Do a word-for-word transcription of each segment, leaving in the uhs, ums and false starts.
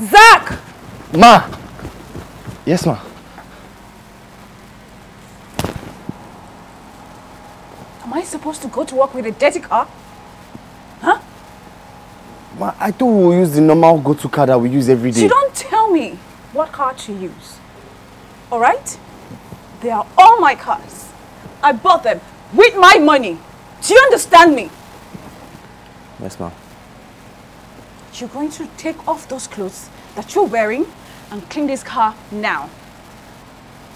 Zach! Ma! Yes, ma. Am I supposed to go to work with a dirty car? Huh? Ma, I thought we will use the normal go-to car that we use every day. You don't tell me what car to use. Alright? They are all my cars. I bought them with my money. Do you understand me? Yes, ma'am. You're going to take off those clothes that you're wearing and clean this car now.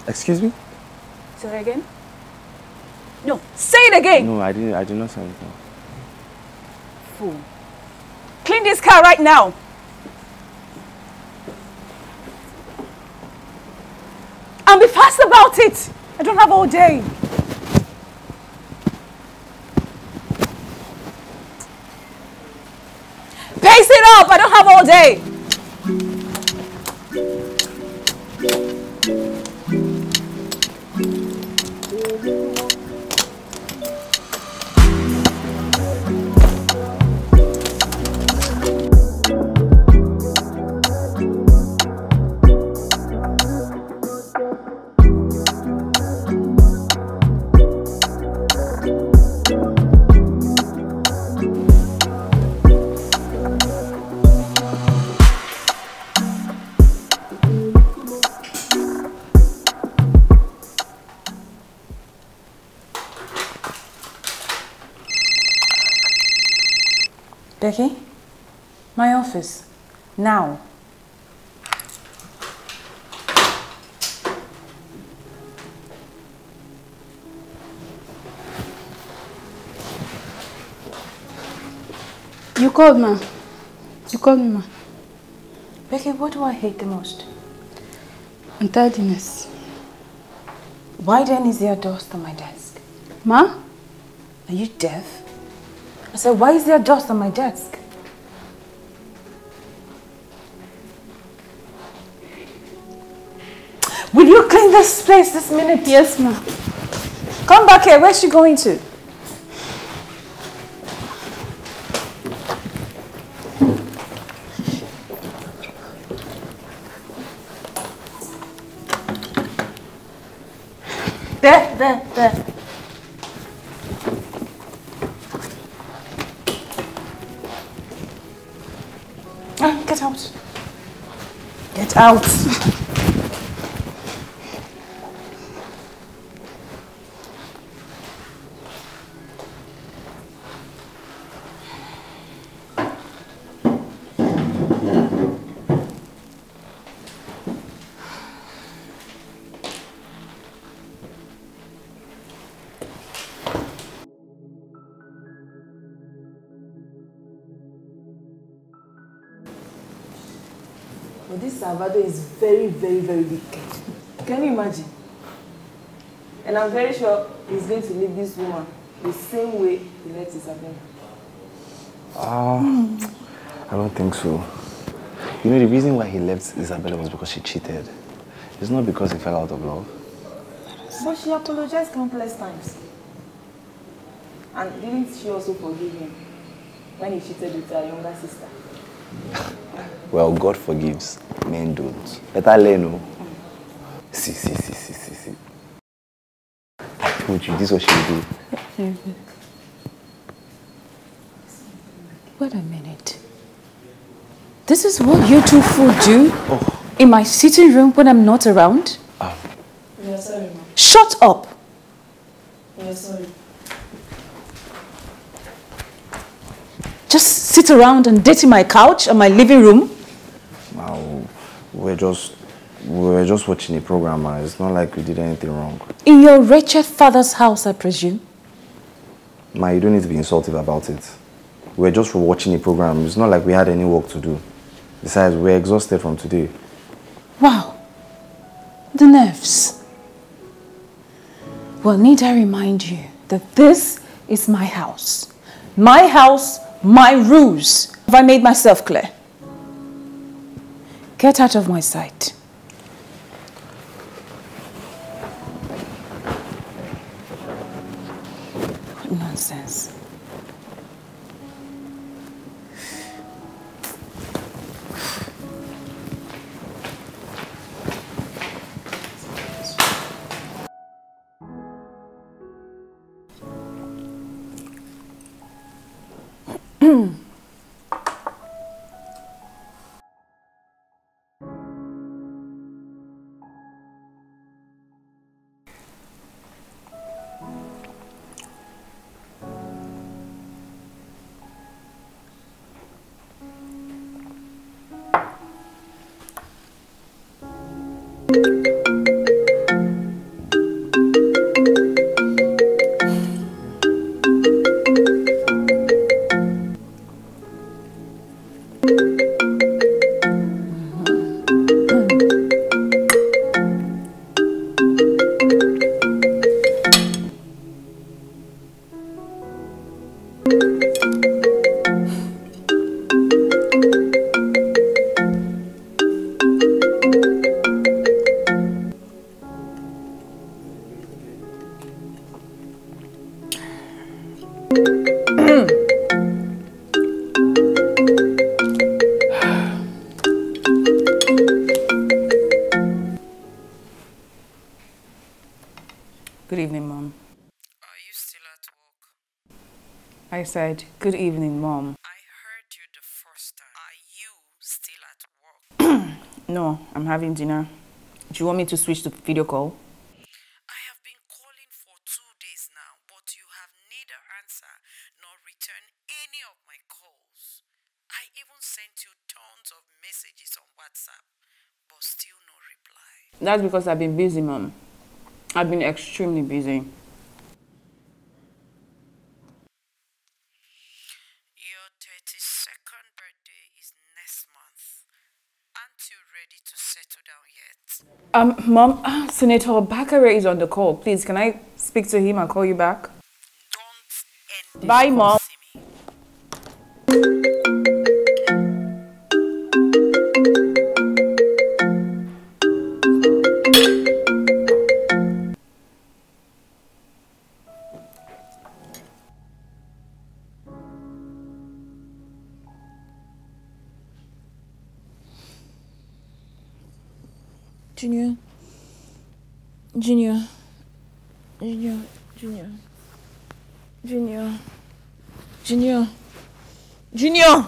Excuse me? Say that again? No, say it again! No, I didn't. I did not say it. No. Fool. Clean this car right now! And be fast about it! I don't have all day. Pace it up! I don't have all day! Becky, my office, now. You called, ma. You called me, ma. Becky, what do I hate the most? Untidiness. Why then is there dust on my desk? Ma? Are you deaf? I said, why is there dust on my desk? Will you clean this place this minute? Yes, ma'am. Come back here. Where's she going to? There, there, there. Get out. Get out. Salvador is very, very, very wicked. Can you imagine? And I'm very sure he's going to leave this woman the same way he left his husband. Ah, uh, mm. I don't think so. You know, the reason why he left Isabella was because she cheated. It's not because he fell out of love. But she apologized countless times. And didn't she also forgive him when he cheated with her younger sister? Well, God forgives, men don't. Better learn. See, see, see, see, see, see. I told you, this is what she will do. Wait a minute. This is what you two fools do oh. in my sitting room when I'm not around? Um. Yeah, sorry, ma. Shut up! Yeah, sorry. Just sit around and date in my couch and my living room? Wow, we're just, we're just watching a program. It's not like we did anything wrong. In your wretched father's house, I presume? Ma, you don't need to be insultive about it. We're just watching a program. It's not like we had any work to do. Besides, we're exhausted from today. Wow, the nerves. Well, need I remind you that this is my house. My house, my rules. Have I made myself clear? Get out of my sight. What nonsense. Said, good evening, Mom. I heard you the first time. Are you still at work? No, I'm having dinner. Do you want me to switch to video call? I have been calling for two days now, but you have neither answered nor returned any of my calls. I even sent you tons of messages on WhatsApp, but still no reply. That's because I've been busy, Mom. I've been extremely busy. Um, Mom, Senator Bakare is on the call. Please, can I speak to him and call you back? Don't end. Bye, Mom. Junior, Junior, Junior, Junior, Junior, Junior, Junior.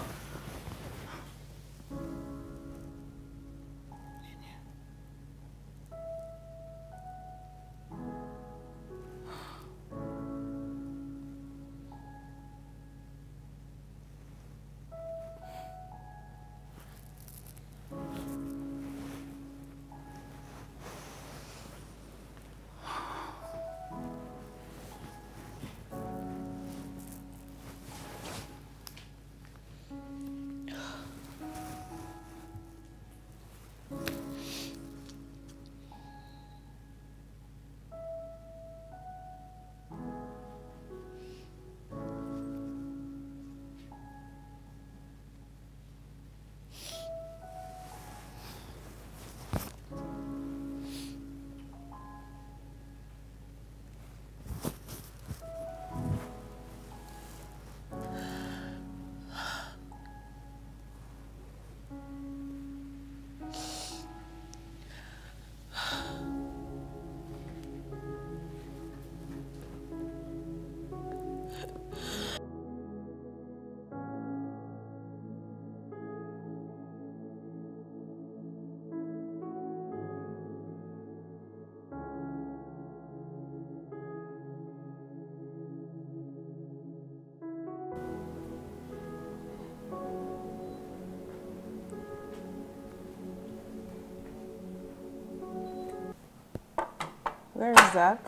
Where is Zach?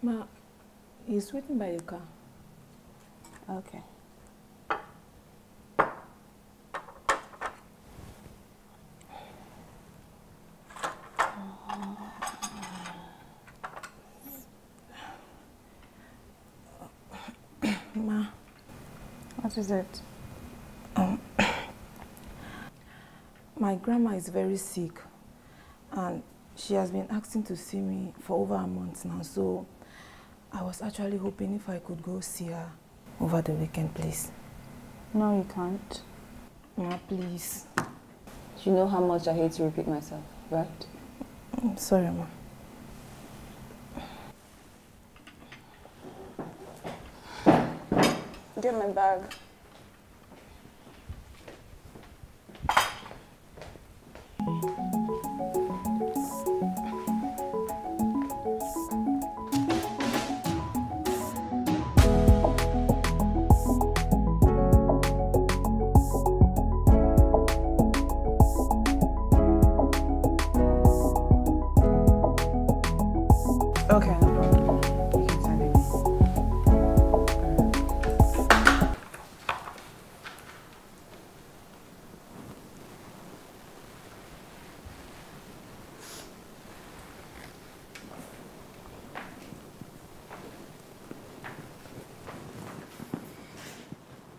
Ma, he's waiting by your car. Okay. Ma. What is it? Um, my grandma is very sick and she has been asking to see me for over a month now, so I was actually hoping if I could go see her over the weekend, please. No, you can't. Ma, please. You know how much I hate to repeat myself, right? I'm sorry, Ma. Get my bag. Okay, no problem. You can send it.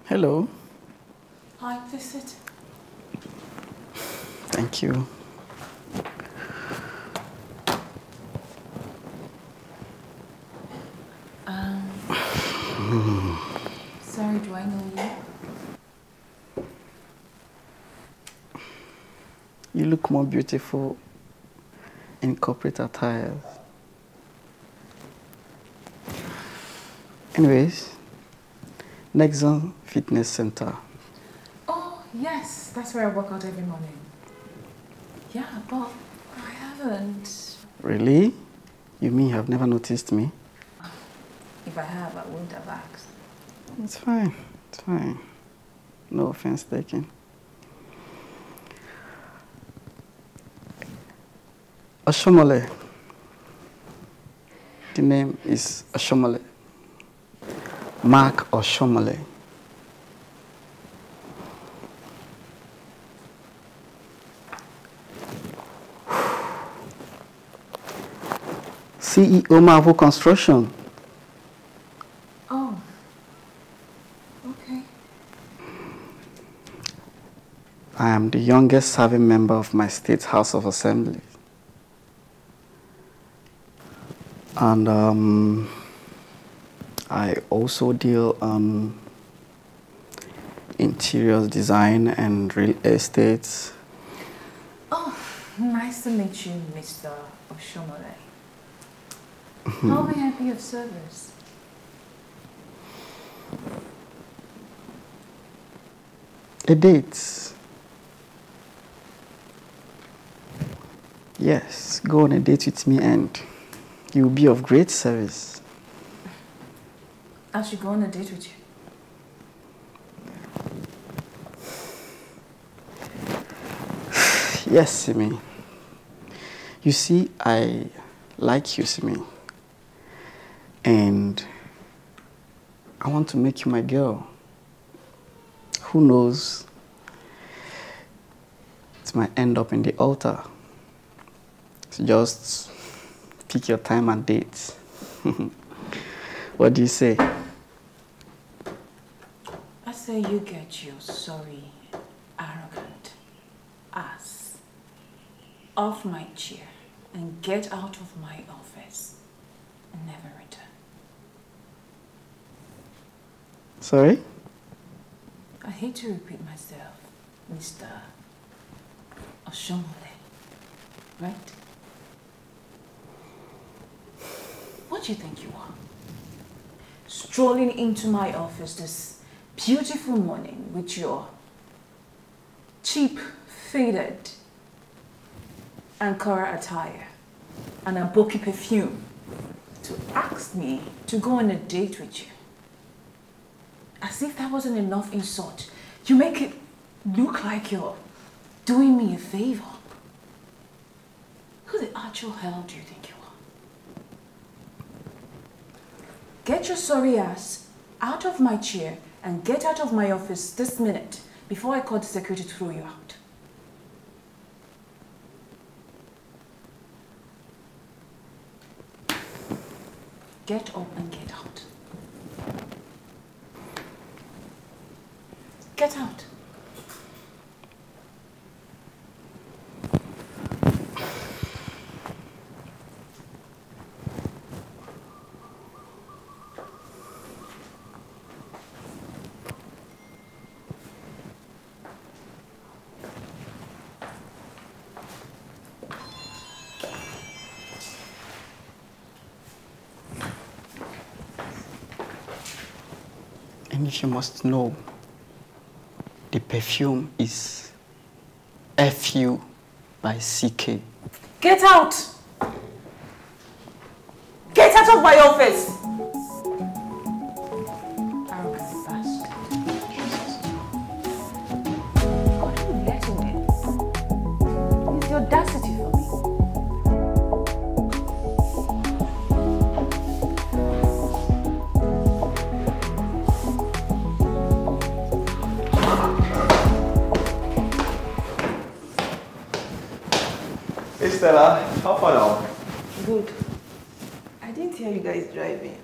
Hello. Hi, please sit. Thank you. Um, sorry, do I know you? You look more beautiful in corporate attire. Anyways, Nexon Fitness Center. Oh, yes, that's where I work out every morning. Yeah, but I haven't. Really? You mean you have never noticed me? If I have, I wouldn't have asked. It's fine. It's fine. No offense taken. Oshomole. The name is Oshomole. Mark Oshomole. C E O Marvel Construction. Oh, okay. I am the youngest serving member of my state House of Assembly. And um, I also deal on interiors design and real estate. Oh, nice to meet you, Mister Oshomole. How may I be of service? A date. Yes, go on a date with me and you'll be of great service. I should go on a date with you. Yes, Simi. You see, I like you, Simi. And I want to make you my girl. Who knows? It might end up in the altar. So just pick your time and date. What do you say? I say you get your sorry, arrogant ass off my chair and get out of my office and never return. Sorry? I hate to repeat myself, Mister Oshomole, right? What do you think you are? Strolling into my office this beautiful morning with your cheap, faded Ankara attire and a bulky perfume to ask me to go on a date with you. As if that wasn't enough insult. You make it look like you're doing me a favor. Who the actual hell do you think you are? Get your sorry ass out of my chair and get out of my office this minute before I call the security to throw you out. Get up and get out. Get out. And if you must know, the perfume is F U by C K. Get out! Get out of my office! Arrogant bastard. It's your audacity for me. Hey Stella, how far now? Good. I didn't hear you guys driving.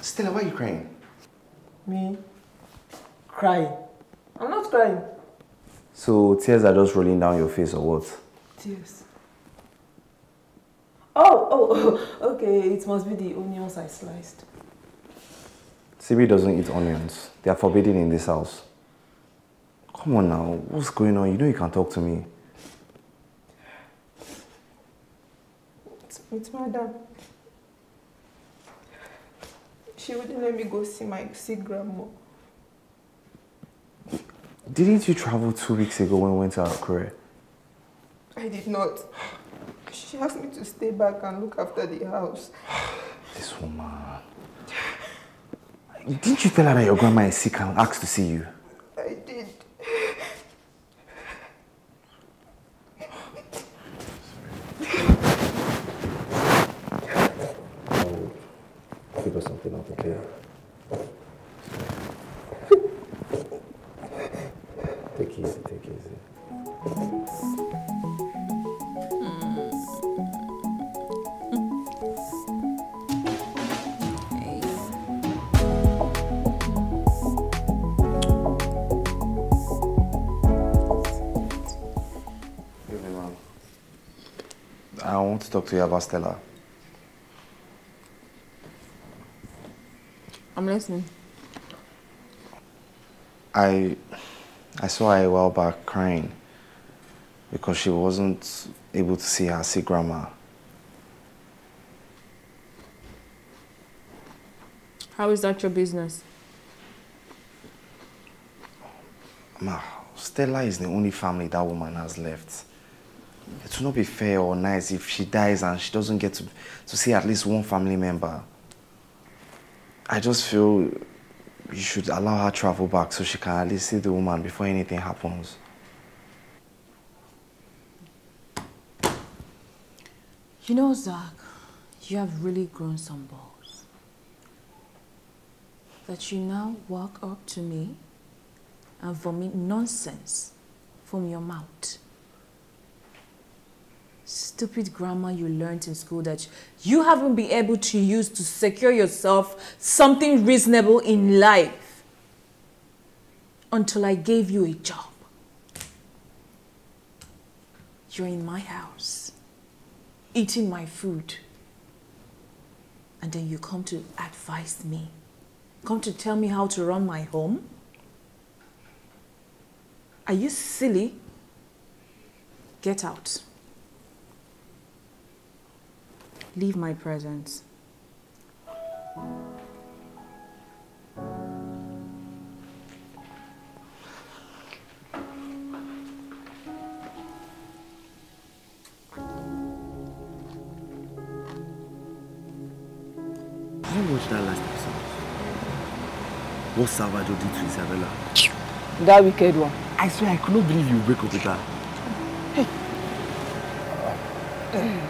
Stella, why are you crying? Me? Crying? I'm not crying. So tears are just rolling down your face or what? Tears. Oh, oh, oh, okay. It must be the onions I sliced. Sibi doesn't eat onions. They are forbidden in this house. Come on now, what's going on? You know you can talk to me. It's, it's my dad. She wouldn't let me go see my sick grandma. Didn't you travel two weeks ago when we went to our career? I did not. She asked me to stay back and look after the house. This woman. Didn't you tell her that your grandma is sick and asked to see you? I did. I'll figure something out, okay? Take it easy, take it easy. I want to talk to you about Stella. I'm listening. I I saw her a while back crying because she wasn't able to see her sick grandma. How is that your business? Ma, Stella is the only family that woman has left. It will not be fair or nice if she dies and she doesn't get to, to see at least one family member. I just feel you should allow her to travel back so she can at least see the woman before anything happens. You know, Zach, you have really grown some balls. That you now walk up to me and vomit nonsense from your mouth. Stupid grammar you learned in school that you haven't been able to use to secure yourself something reasonable in life until I gave you a job. You're in my house, eating my food, and then you come to advise me, come to tell me how to run my home? Are you silly? Get out. Leave my presence. How much that last episode? What Salvador did to Isabella? That wicked one. I swear I could not believe you break up with her. Hey.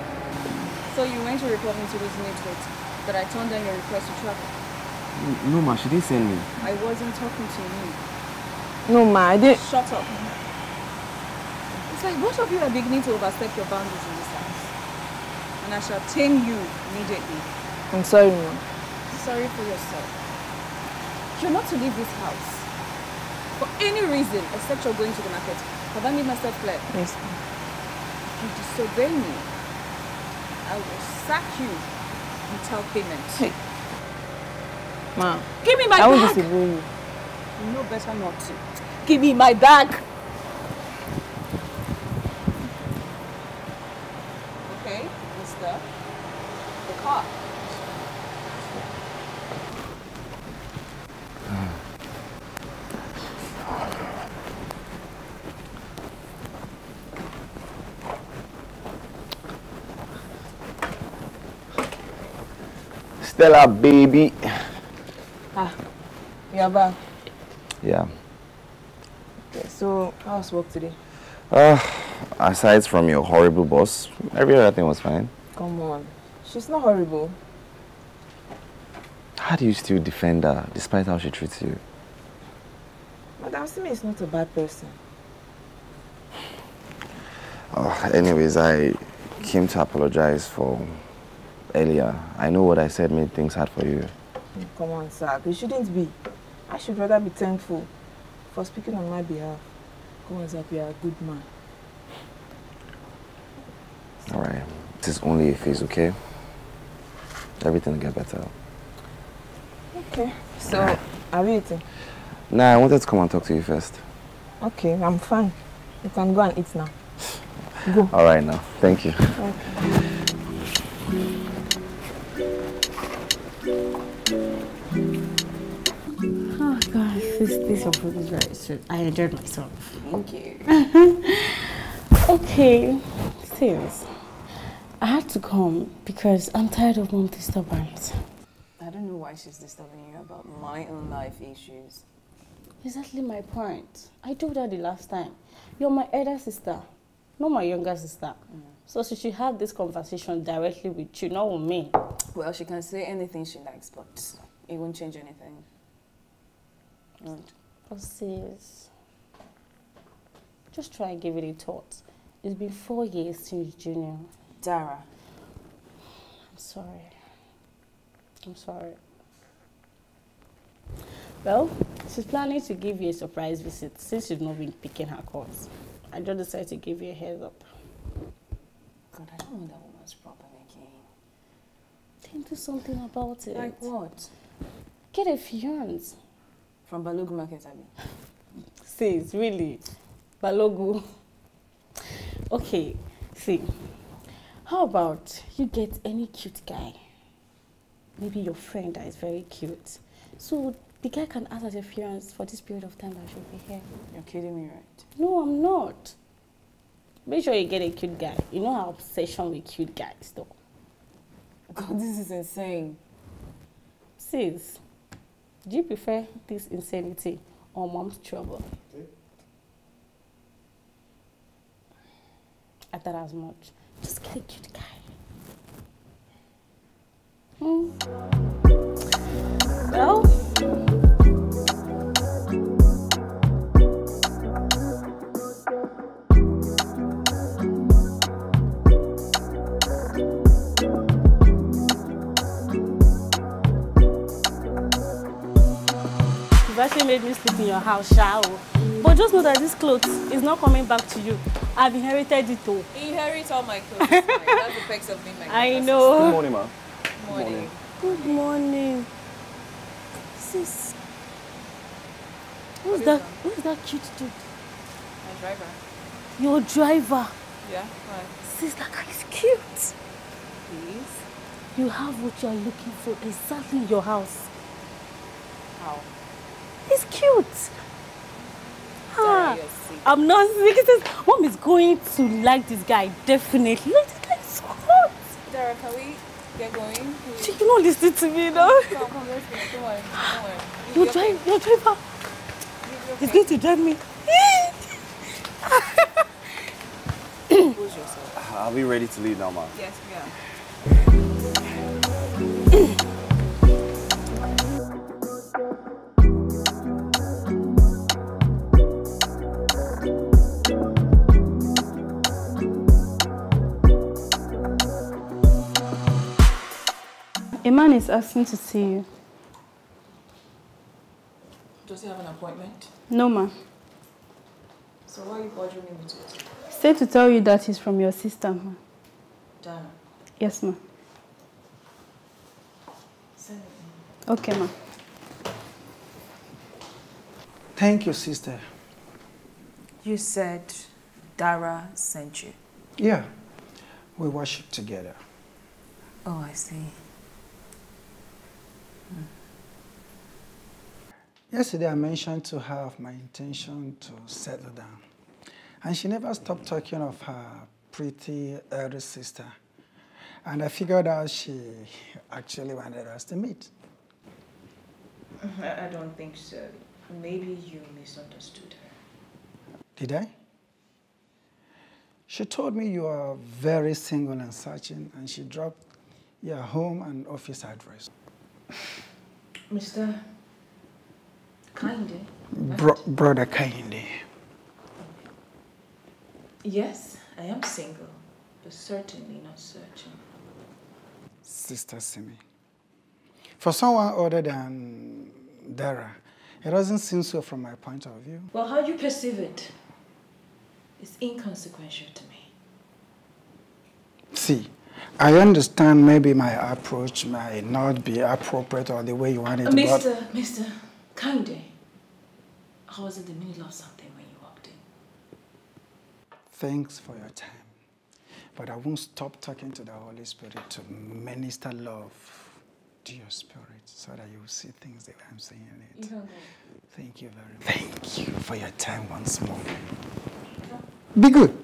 So you went to report me to these neighbors, but I turned down your request to travel. No, ma, she didn't send me. I wasn't talking to you. No, ma, I didn't. Shut up. It's like both of you are beginning to overstep your boundaries in this house. And I shall tame you immediately. I'm sorry, ma. Sorry for yourself. You're not to leave this house. For any reason, except you're going to the market. Have I made myself clear? Yes, ma. You disobey me, I will sack you without payment. Hey. Ma. Give me my I bag! I will disobey you. You know better not to. Give me my bag! Okay, mister. The car. Stella, baby. Ah, you're back? Yeah. Okay, so how's work today? Uh, aside from your horrible boss, every other thing was fine. Come on. She's not horrible. How do you still defend her, despite how she treats you? Madam Simi is not a bad person. Oh, anyways, I came to apologize for earlier. I know what I said made things hard for you. Come on, sir. You shouldn't be. I should rather be thankful for speaking on my behalf. Come on, sir. You are a good man. All right. This is only a phase, okay? Everything will get better. Okay. So, yeah. Are we eating? Nah, I wanted to come and talk to you first. Okay, I'm fine. You can go and eat now. Go. All right now. Thank you. Okay. Oh gosh, this this food is very sweet. I enjoyed myself. Thank you. Okay, serious. I had to come because I'm tired of mom's disturbance. I don't know why she's disturbing you about my own life issues. Exactly my point. I told her the last time. You're my elder sister, not my younger sister. Mm. So she should have this conversation directly with you, not with me. Well, she can say anything she likes, but it won't change anything. Won't. Oh, sis. Just try and give it a thought. It's been four years since Junior. Dara. I'm sorry. I'm sorry. Well, she's planning to give you a surprise visit since you've not been picking her calls. I just decided to give you a heads up. God, I don't know that woman's problem again. Then do something about it. Like what? Get a fiance. From Balogun Market, I mean. Sis, really? Balogun. Okay, see. How about you get any cute guy? Maybe your friend that is very cute. So the guy can ask as a fiance for this period of time that I should be here. You're kidding me, right? No, I'm not. Make sure you get a cute guy. You know our obsession with cute guys, though. God, this is insane. Sis, do you prefer this insanity or mom's trouble? Okay. I thought as much. Just get a cute guy. Hmm. Well. Actually made me sleep in your house, shall we? But just know that this clothes is not coming back to you. I've inherited it all. Inherit all my clothes. That's the perks of being my clothes. I know. Good morning, ma. Good morning. Good morning. Sis. Who's that? Who's that cute dude? My driver. Your driver? Yeah, why? Sis, that guy is cute. He is? You have what you are looking for exactly in your house. How? He's cute. Ah, I'm not sick. Mom is going to like this guy, definitely. Look, this guy is so hot. Dara, can we get going? She cannot listen to me, no? Come, come, let's go. Don't worry. Don't worry. Your driver, your driver. He's going to drive me. Close yourself. Are we ready to leave now, ma'am? Yes, we are. A man is asking to see you. Does he have an appointment? No, ma. So why are you bothering me with it? Say to tell you that he's from your sister, ma. Dana? Yes, ma. Send it. Okay, ma. Thank you, sister. You said Dara sent you? Yeah. We worship together. Oh, I see. Yesterday, I mentioned to her of my intention to settle down. And she never stopped talking of her pretty elder sister. And I figured out she actually wanted us to meet. I don't think so. Maybe you misunderstood her. Did I? She told me you are very single and searching, and she dropped your home and office address. Mister Kinde? Bro brother Kinde. Yes, I am single, but certainly not searching. Sister Simi, for someone other than Dara, it doesn't seem so from my point of view. Well, how you perceive it is inconsequential to me. See, I understand maybe my approach may not be appropriate or the way you want it, uh, Mister, but... Mister, Kande, I was in the middle of something when you walked in. Thanks for your time. But I won't stop talking to the Holy Spirit to minister love to your spirit so that you will see things that I'm saying in it. Okay. Thank you very much. Thank you for your time once more. Be good.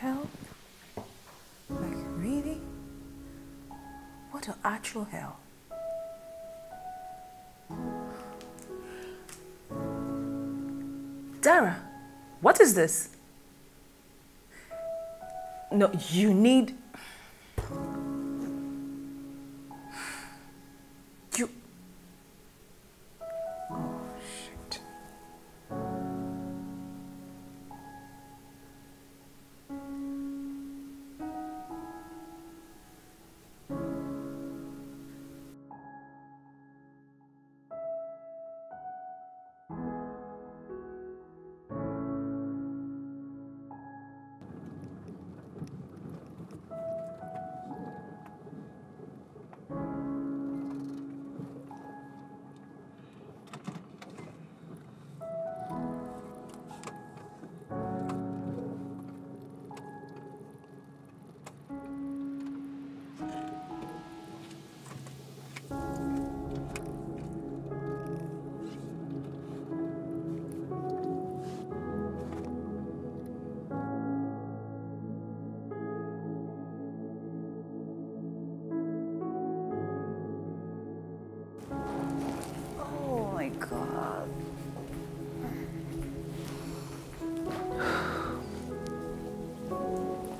Help? Like, really? What an actual hell. Dara, what is this? No, you need... You... Oh, shit.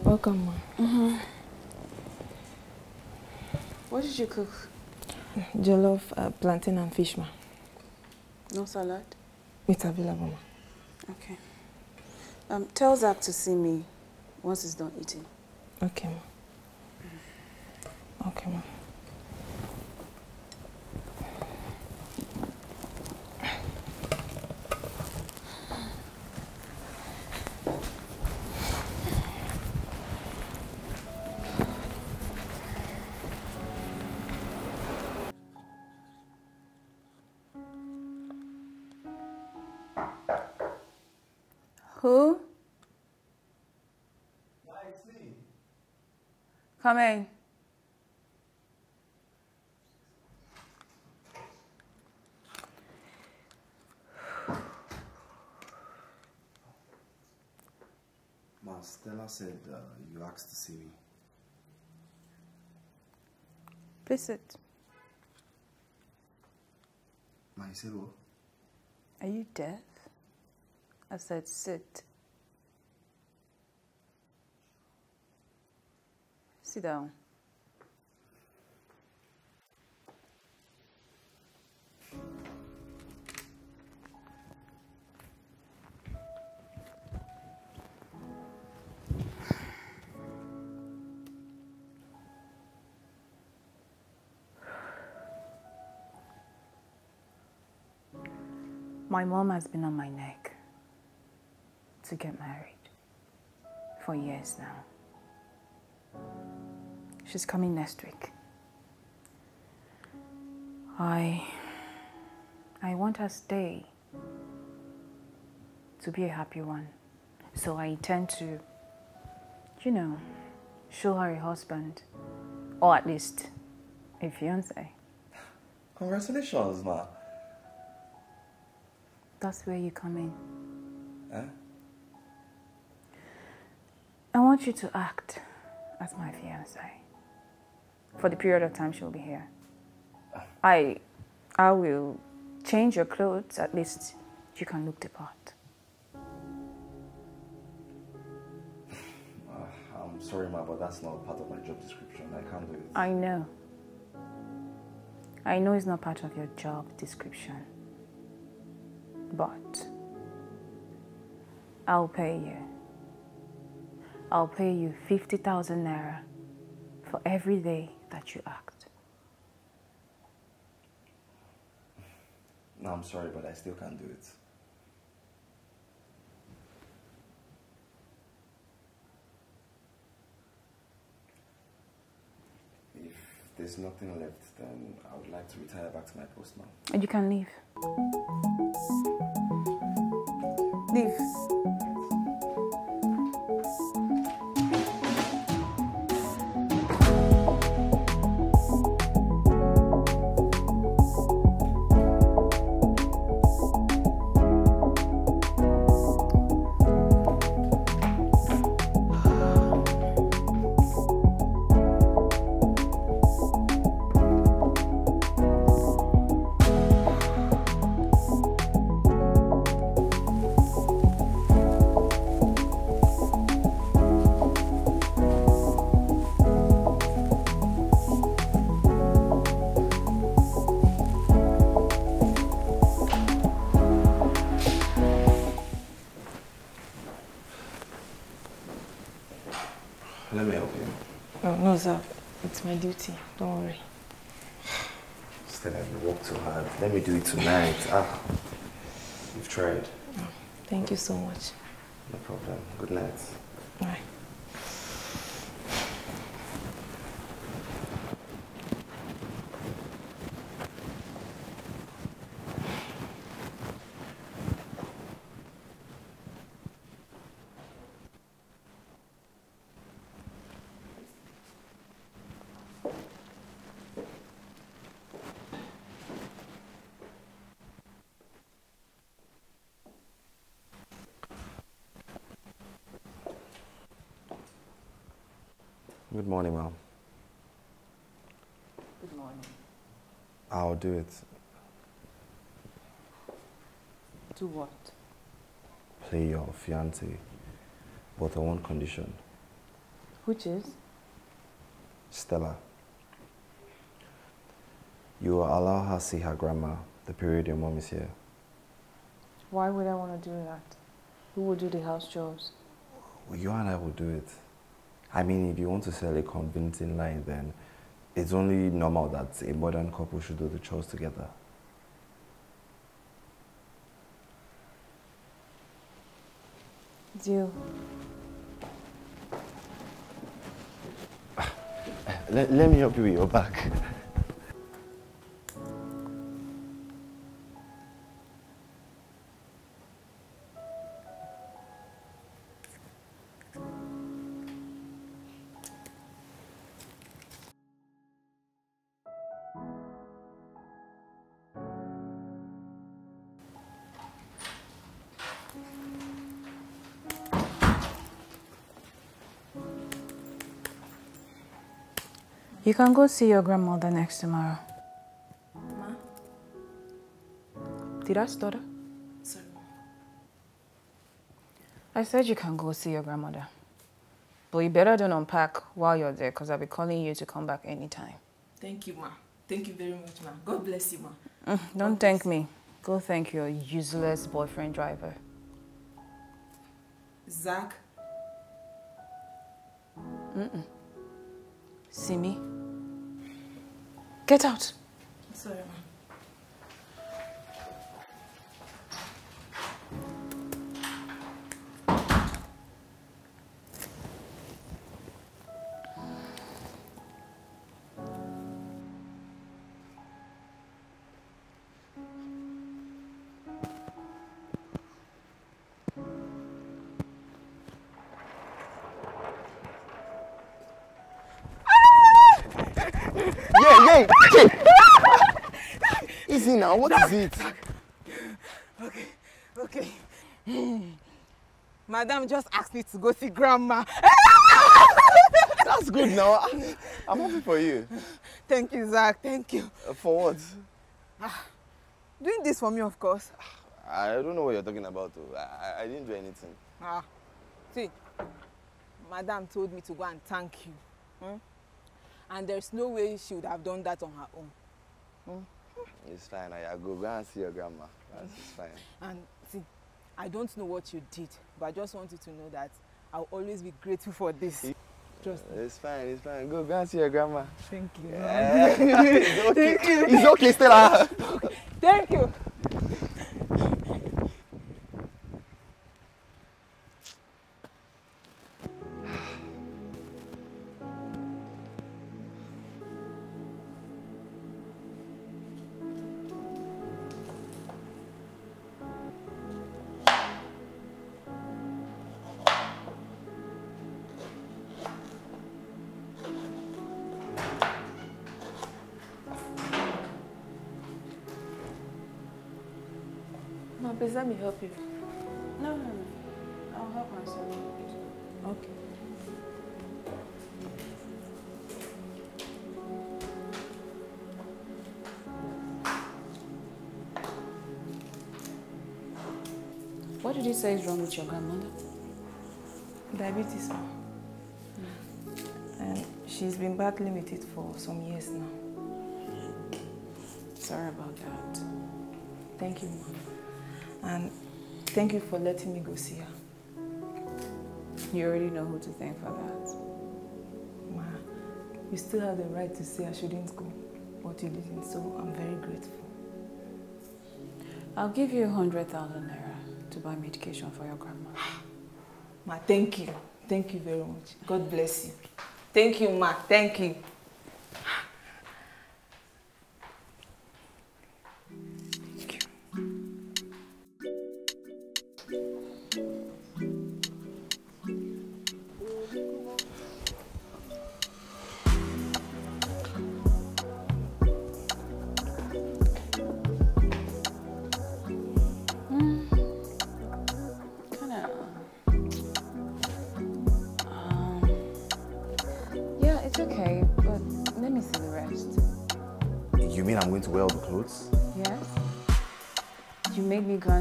Welcome, Ma. Mm-hmm. What did you cook? Jollof, uh, plantain and fish, Ma. No salad? It's available, Ma. Okay. Um, tell Zach to see me once he's done eating. Okay, Ma. Okay, Ma. Who? Come in. Ma, Stella said uh, you asked to see me. Please sit. Ma, you said what? Are you deaf? I said, sit. Sit down. My mom has been on my neck to get married for years now. She's coming next week. I, I want her stay to be a happy one. So I intend to, you know, show her a husband, or at least a fiancé. Congratulations, Ma. That's where you come in. Huh? I want you to act as my fiancé for the period of time she'll be here. I, I will change your clothes, at least you can look the part. Uh, I'm sorry, Ma, but that's not part of my job description. I can't do it. I know. I know it's not part of your job description. But I'll pay you. I'll pay you fifty thousand naira for every day that you act. No, I'm sorry, but I still can't do it. If there's nothing left, then I would like to retire back to my post now. And you can leave. Leave. Up. It's my duty. Don't worry. Still, I've worked too hard. Let me do it tonight. Ah, you've tried. Oh, thank you so much. No problem. Good night. All right. Good morning, ma'am. Good morning. I'll do it. Do what? Play your fiancé, but on one condition. Which is? Stella. You will allow her to see her grandma the period your mom is here. Why would I want to do that? Who will do the house chores? Well, you and I will do it. I mean, if you want to sell a convincing line, then it's only normal that a modern couple should do the chores together. Deal. Let, let me help you with your back. You can go see your grandmother next tomorrow. Ma? Did I stutter? Sorry. I said you can go see your grandmother. But you better don't unpack while you're there, because I'll be calling you to come back anytime. Thank you, Ma. Thank you very much, Ma. God bless you, Ma. Mm, don't God thank me. Go thank your useless boyfriend driver. Zach? Mm-mm. See me? Get out. Sorry, Ma. Yeah, yeah. Easy now, what is it? Okay, okay. Madam just asked me to go see Grandma. That's good now. I'm happy for you. Thank you, Zach. Thank you. Uh, for what? Ah, doing this for me, of course. I don't know what you're talking about. I, I didn't do anything. Ah, see, Madam told me to go and thank you. Hmm? And there's no way she would have done that on her own. Mm. It's fine. I, I go, go and see your grandma. That's it's fine. And see, I don't know what you did, but I just want you to know that I'll always be grateful for this. Trust yeah, me. It's fine. It's fine. Go, go and see your grandma. Thank you. Yeah. It's okay. Thank you. It's okay, Stella. Thank you. Please let me help you. No, no, no. I'll help myself. Okay. What did you say is wrong with your grandmother? Diabetes. Mm. And she's been battling with it for some years now. Sorry about that. Thank you, Mom. And thank you for letting me go see her. You already know who to thank for that. Ma, you still have the right to say I shouldn't go, but you didn't, so I'm very grateful. I'll give you one hundred thousand naira to buy medication for your grandma. Ma, thank you. Thank you very much. God bless you. Thank you, Ma. Thank you.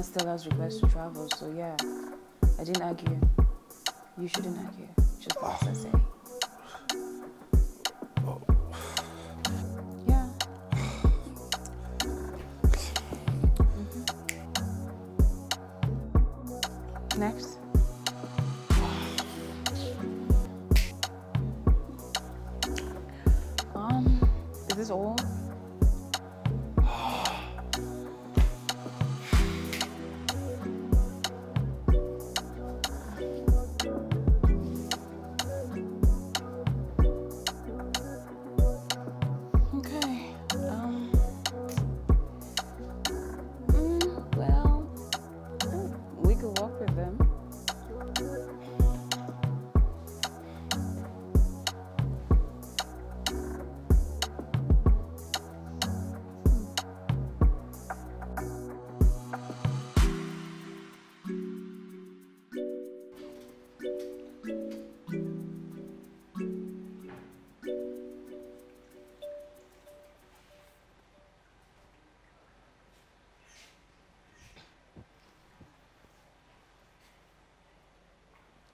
Stella's request to travel, so yeah, I didn't argue. You shouldn't argue. Just what oh. I say. Oh. Yeah. Mm-hmm. Next. Um, is this all?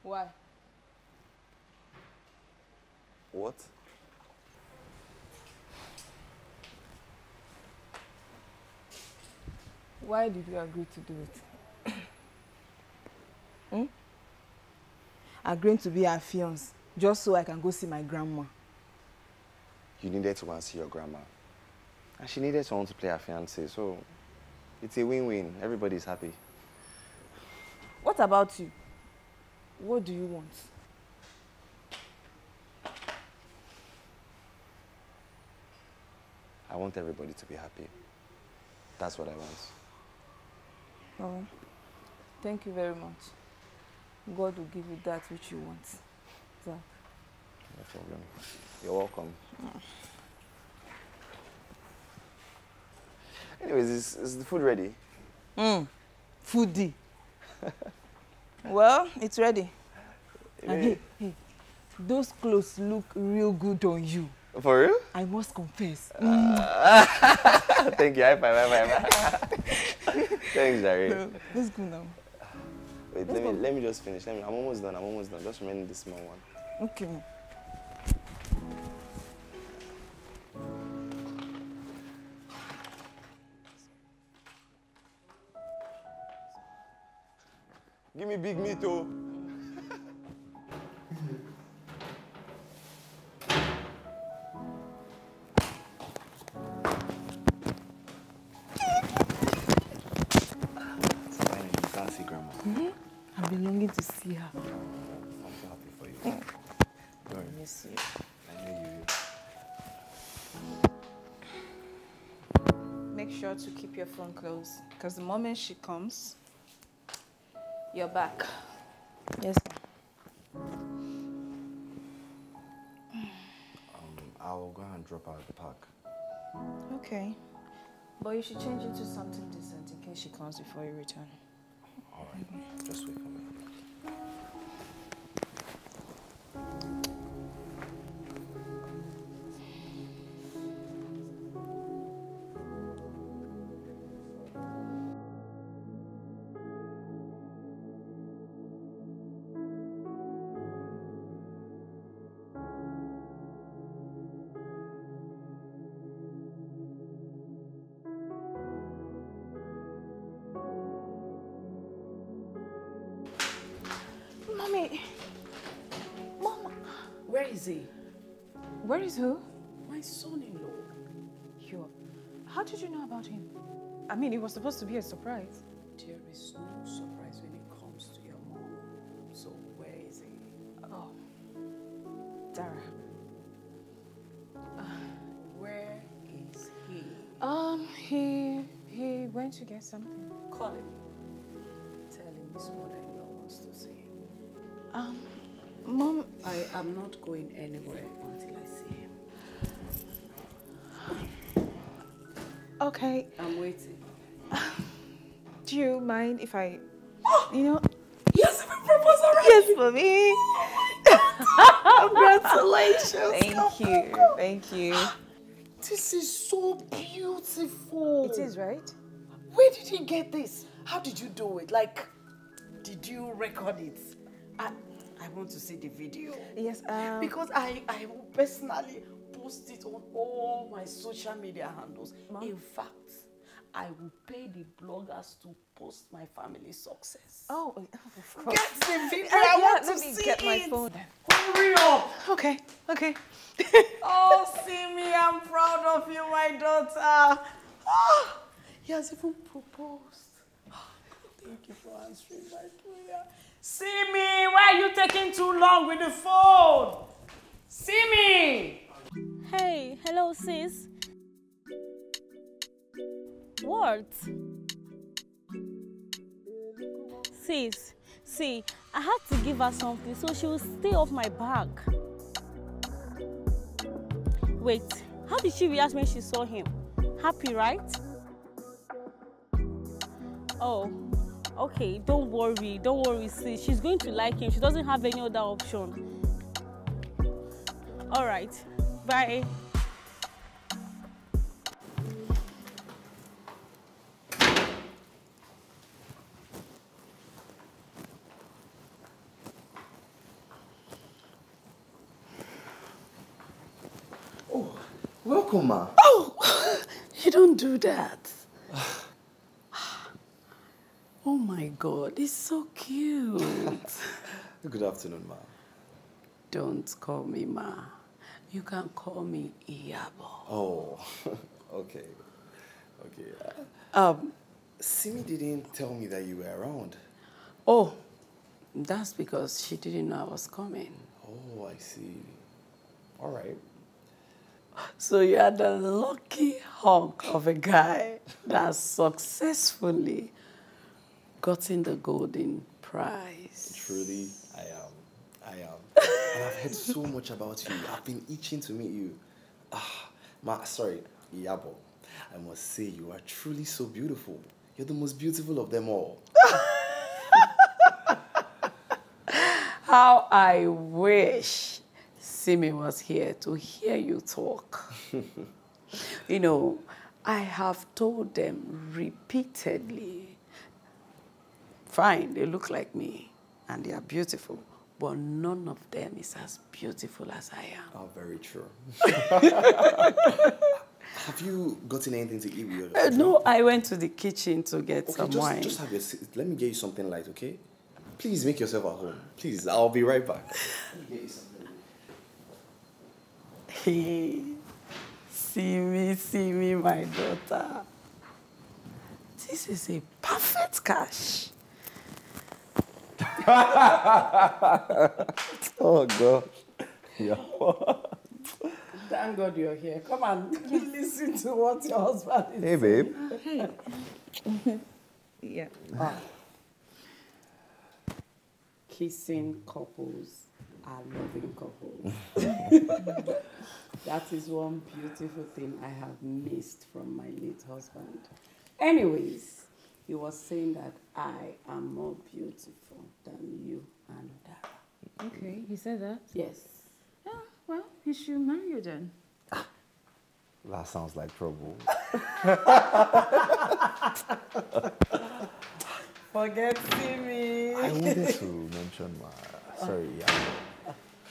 Why? What? Why did you agree to do it? hmm? Agreeing to be our fiancé just so I can go see my grandma. You needed to go and see your grandma. And she needed someone to play her fiancé, so it's a win-win. Everybody's happy. What about you? What do you want? I want everybody to be happy. That's what I want. Oh, thank you very much. God will give you that which you want. So. No problem. You're welcome. Oh. Anyways, is, is the food ready? Mm. Foodie. Well, it's ready. Yeah. And hey, hey, those clothes look real good on you. For real? I must confess. Uh, mm. Thank you. High five, high five. Thanks, Jerry. No, let's go now. Wait, let's let me go. let me just finish. Let me, I'm almost done. I'm almost done. Just remaining this small one. Okay. Give me big meat, oh. It's fine, you can't see Grandma. Mm-hmm. I've been longing to see her. I'm so happy for you. Mm. Don't I miss you. I know you will. Make sure to keep your phone closed, because the moment she comes, you're back. Yes, ma'am. Um, I'll go and drop her at the park. Okay. But you should change into something decent in case she comes before you return. All right. Mm-hmm. Just wait for me. Where is who? My son-in-law. Yo, how did you know about him? I mean, it was supposed to be a surprise. There is no surprise when it comes to your mom. So where is he? Oh, Dara. Uh, where is he? Um, he he went to get something. Call him. Tell him his mother-in-law wants to see him. Um. Mom, I am not going anywhere until I see him. Okay. I'm waiting. Do you mind if I, you know? Yes, we proposed already. Yes, for me. Congratulations. Thank oh, you. Thank you. This is so beautiful. It is, right? Where did you get this? How did you do it? Like, did you record it? I, I want to see the video. Yes, um, because I, I will personally post it on all my social media handles. Mom? In fact, I will pay the bloggers to post my family success. Oh, of course. Get the video. Uh, I yeah, want to see get it. My phone. Hurry up. Okay, okay. Oh, see me. I'm proud of you, my daughter. Ah, he has even proposed. Thank you for answering my prayer. See me! Why are you taking too long with the phone? See me! Hey, hello sis. What? Sis, see, I had to give her something so she will stay off my back. Wait, how did she react when she saw him? Happy, right? Oh. Okay, don't worry, don't worry, sis. She's going to like him. She doesn't have any other option. All right, bye. Oh, welcome, ma. Oh, you don't do that. Oh my God, it's so cute. Good afternoon, ma. Don't call me ma. You can call me Iyabo. Oh, okay. Okay. Um, Simi didn't tell me that you were around. Oh, that's because she didn't know I was coming. Oh, I see. All right. So you had a lucky hunk of a guy that successfully gotten the golden prize. Truly, I am. I am. And I've heard so much about you. I've been itching to meet you. Ah, ma, sorry, Iyabo. I must say you are truly so beautiful. You're the most beautiful of them all. How I wish Simi was here to hear you talk. You know, I have told them repeatedly. Fine, they look like me, and they are beautiful, but none of them is as beautiful as I am. Oh, very true. Have you gotten anything to eat with your uh, No, I went to the kitchen to get okay, some just, wine. Just have your, let me get you something light, okay? Please make yourself at home. Please, I'll be right back. Let me get you something. Hey, see me, see me, my daughter. This is a perfect cash. Oh, God. Yeah. Thank God you're here. Come and listen to what your husband is Hey, babe. Saying. Hey. Yeah. Ah. Kissing couples are loving couples. That is one beautiful thing I have missed from my late husband. Anyways, he was saying that I am more beautiful than you and Dara. Okay, he said that? Yes. Yeah, well, he should marry you then. Ah, that sounds like trouble. Forget me. I wanted to mention my... Sorry, yeah.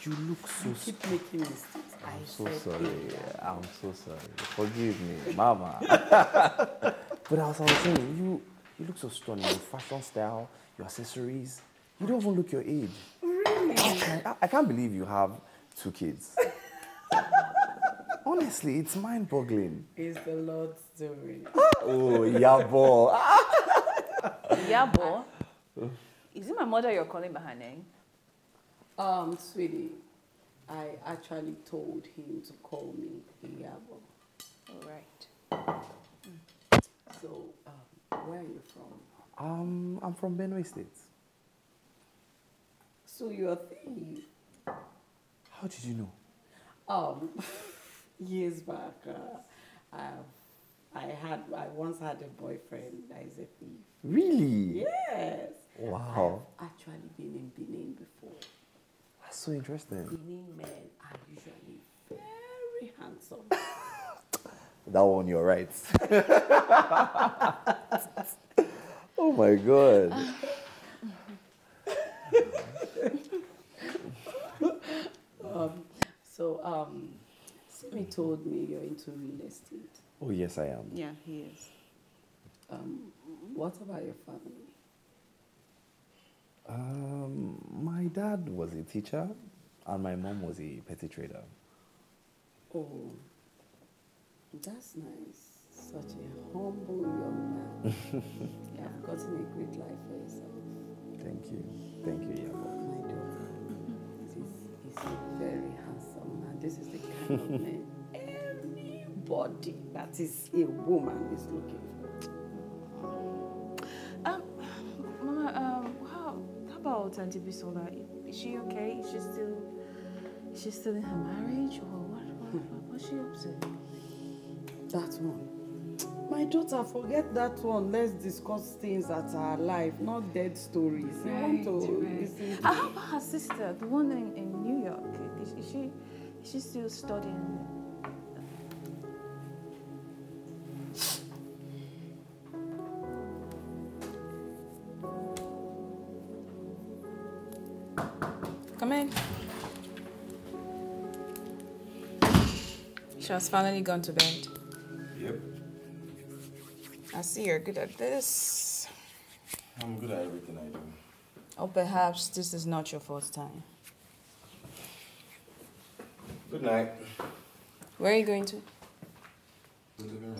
You look so... You keep sorry. making mistakes. I'm I so sorry. That. I'm so sorry. Forgive me, Mama. But as I was saying, you, you look so stunning. Your fashion style, your accessories. You don't even look your age. Really? I, I can't believe you have two kids. Honestly, it's mind-boggling. It's the Lord's doing. Oh, yeah, boy. Yeah, boy. Is it my mother you're calling by her name? Um, sweetie, I actually told him to call me Iyabo. All right. Mm. So, um, where are you from? Um, I'm from Benue State. So you're a thief? How did you know? Um, years back, uh, I, I had, I once had a boyfriend that is a thief. Really? Yes. Wow. I've actually been in Benin before. That's so interesting. Benin men are usually very handsome. That one, you're right. Oh my God. um, so, um, Simi told me you're into real estate. Oh, yes, I am. Yeah, he is. Um, what about your family? Um, my dad was a teacher, and my mom was a petty trader. Oh, that's nice. Such a humble young man. You have gotten a great life for yourself. Thank you. Thank you, Yabo. My daughter is a very handsome man. This is the kind of man everybody that is a woman is looking for. Um, Mama, um, about Auntie Bisola? Is she okay? Is she still, is she still in her marriage, or what? What, what's she up to? That one, my daughter. Forget that one. Let's discuss things that are alive, not dead stories. Right, you want to right. listen to How about her sister, the one in, in New York? Is, is she, is she still studying? She has finally gone to bed. Yep. I see you're good at this. I'm good at everything I do. Or perhaps this is not your first time. Good night. Where are you going to? The living room.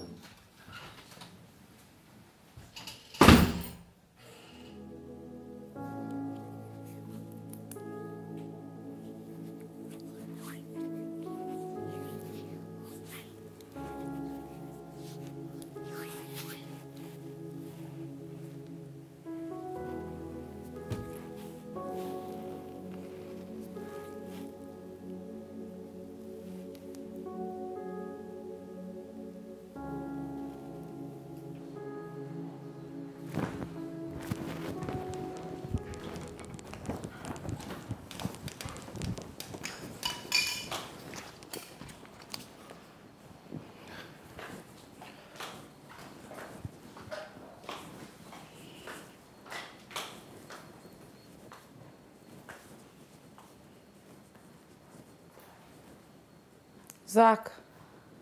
Zach.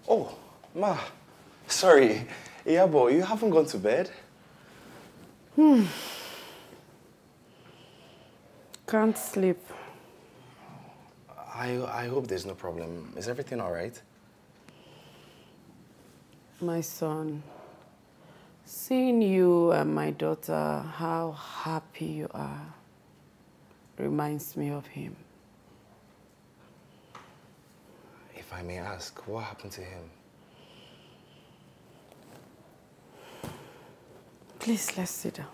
Oh, Ma. Sorry. Yeah, boy, you haven't gone to bed? Hmm. Can't sleep. I, I hope there's no problem. Is everything all right? My son, seeing you and my daughter, how happy you are, reminds me of him. If I may ask, what happened to him? Please, let's sit down.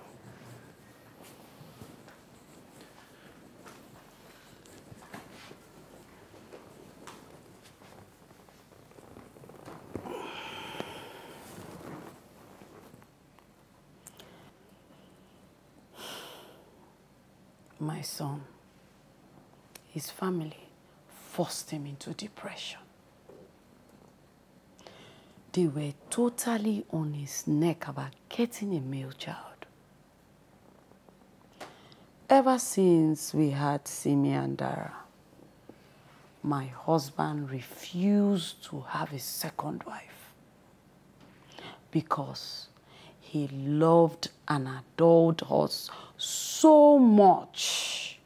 My son, his family forced him into depression. They were totally on his neck about getting a male child. Ever since we had Simi and Dara, my husband refused to have a second wife because he loved and adored us so much.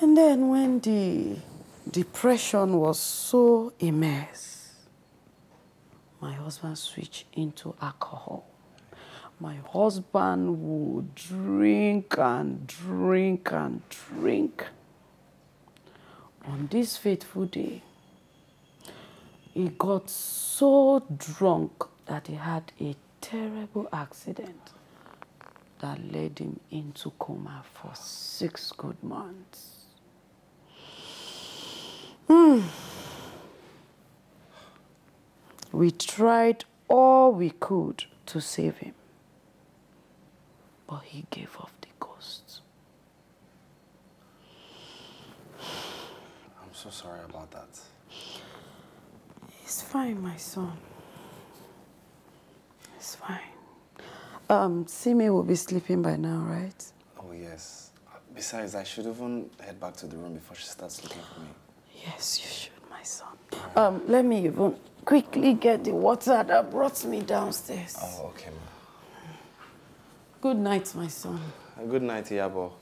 And then when the depression was so immense, my husband switched into alcohol. My husband would drink and drink and drink. On this fateful day, he got so drunk that he had a terrible accident that led him into coma for six good months. Mm. We tried all we could to save him, but he gave up the ghost. I'm so sorry about that. It's fine, my son. It's fine. Um, Simi will be sleeping by now, right? Oh, yes. Besides, I should even head back to the room before she starts looking for me. Yes, you should, my son. Right. Um, let me even quickly get the water that brought me downstairs. Oh, okay, ma. Good night, my son. And good night, Iyabo.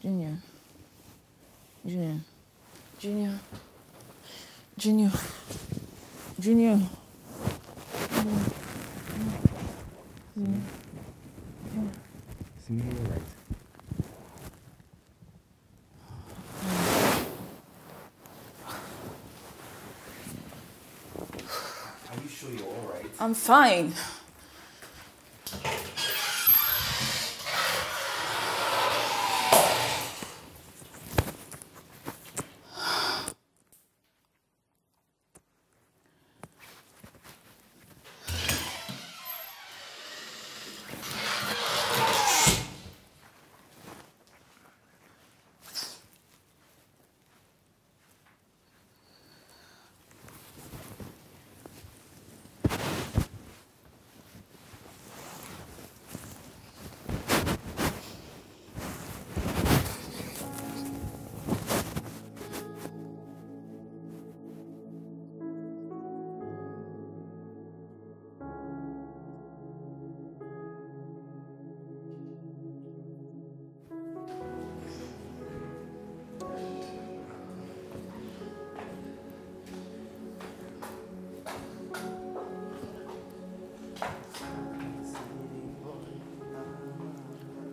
Junior. Junior. Junior. Junior. Junior. Junior. Junior. Is he all right? Are you sure you're all right? I'm fine.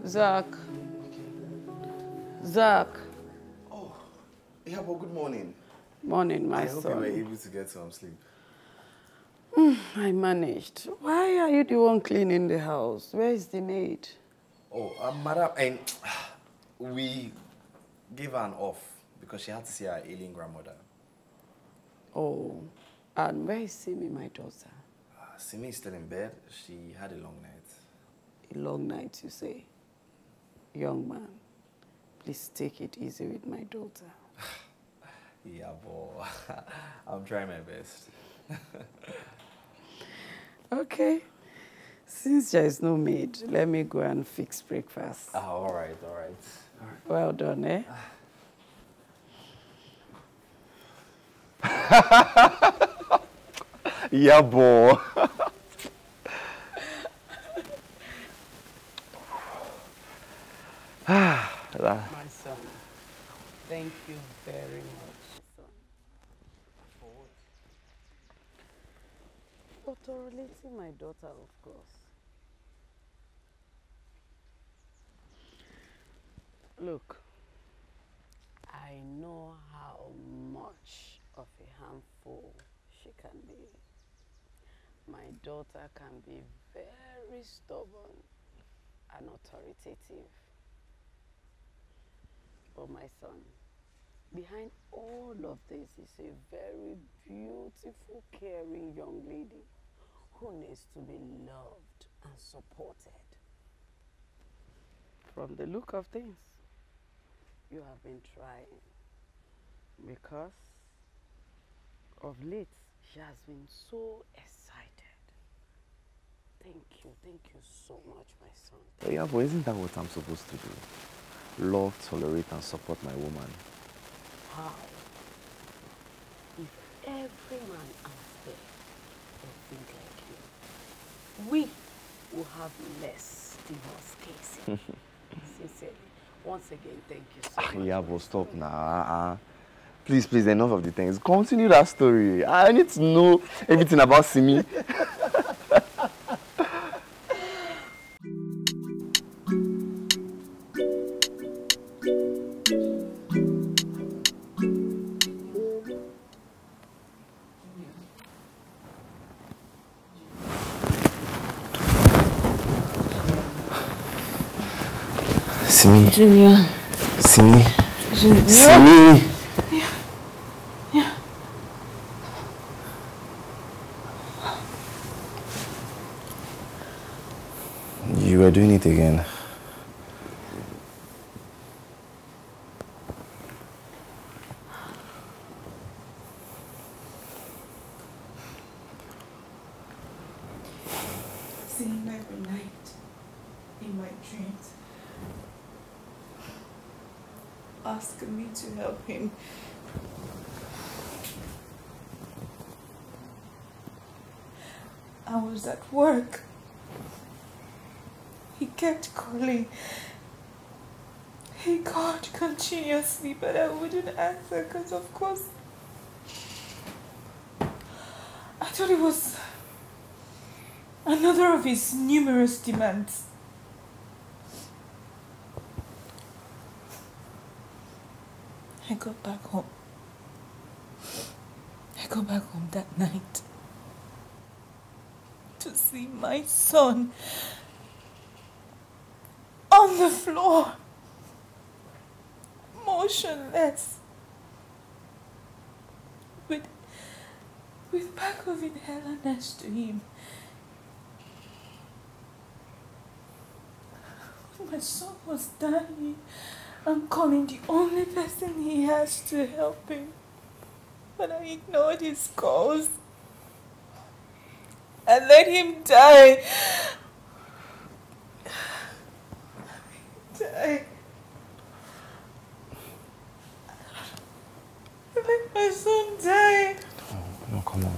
Zach. Zach. Oh, yeah, well, good morning. Morning, my son. I hope you were able to get some sleep. Mm, I managed. Why are you the one cleaning the house? Where is the maid? Oh, uh, madam, and we gave her an off because she had to see her ailing grandmother. Oh, and where is Simi, my daughter? Uh, Simi is still in bed. She had a long night. A long night, you say? Young man, please take it easy with my daughter. Yeah, boy. I'm trying my best. Okay. Since there is no maid, let me go and fix breakfast. Oh, all right, all right. All right. Well done, eh? Yeah, boy. My son, thank you very much. For what? Authoritating my daughter, of course. Look, I know how much of a handful she can be. My daughter can be very stubborn and authoritative. But my son, behind all of this is a very beautiful, caring young lady who needs to be loved and supported. From the look of things, you have been trying, because of late, she has been so excited. Thank you, thank you so much, my son. Hey, Abo, isn't that what I'm supposed to do? Love, tolerate, and support my woman. How? If every man out there will think like you, we will have less divorce cases. Sincerely. Once again, thank you so much. Hey, Abo, stop now. Nah. Please, please, enough of the things. Continue that story. I need to know everything about Simi. Simi. Junior. Simi. Junior. Simi. We're doing it again. Singing every night in my dreams, asking me to help him. I was at work. He kept calling. He called continuously, but I wouldn't answer because, of course, I thought it was another of his numerous demands. I got back home. I got back home that night to see my son on the floor, motionless, with, with back of inhaler next to him. My son was dying. I'm calling the only person he has to help him, but I ignored his calls. I let him die. I let my son die. No, no, come on.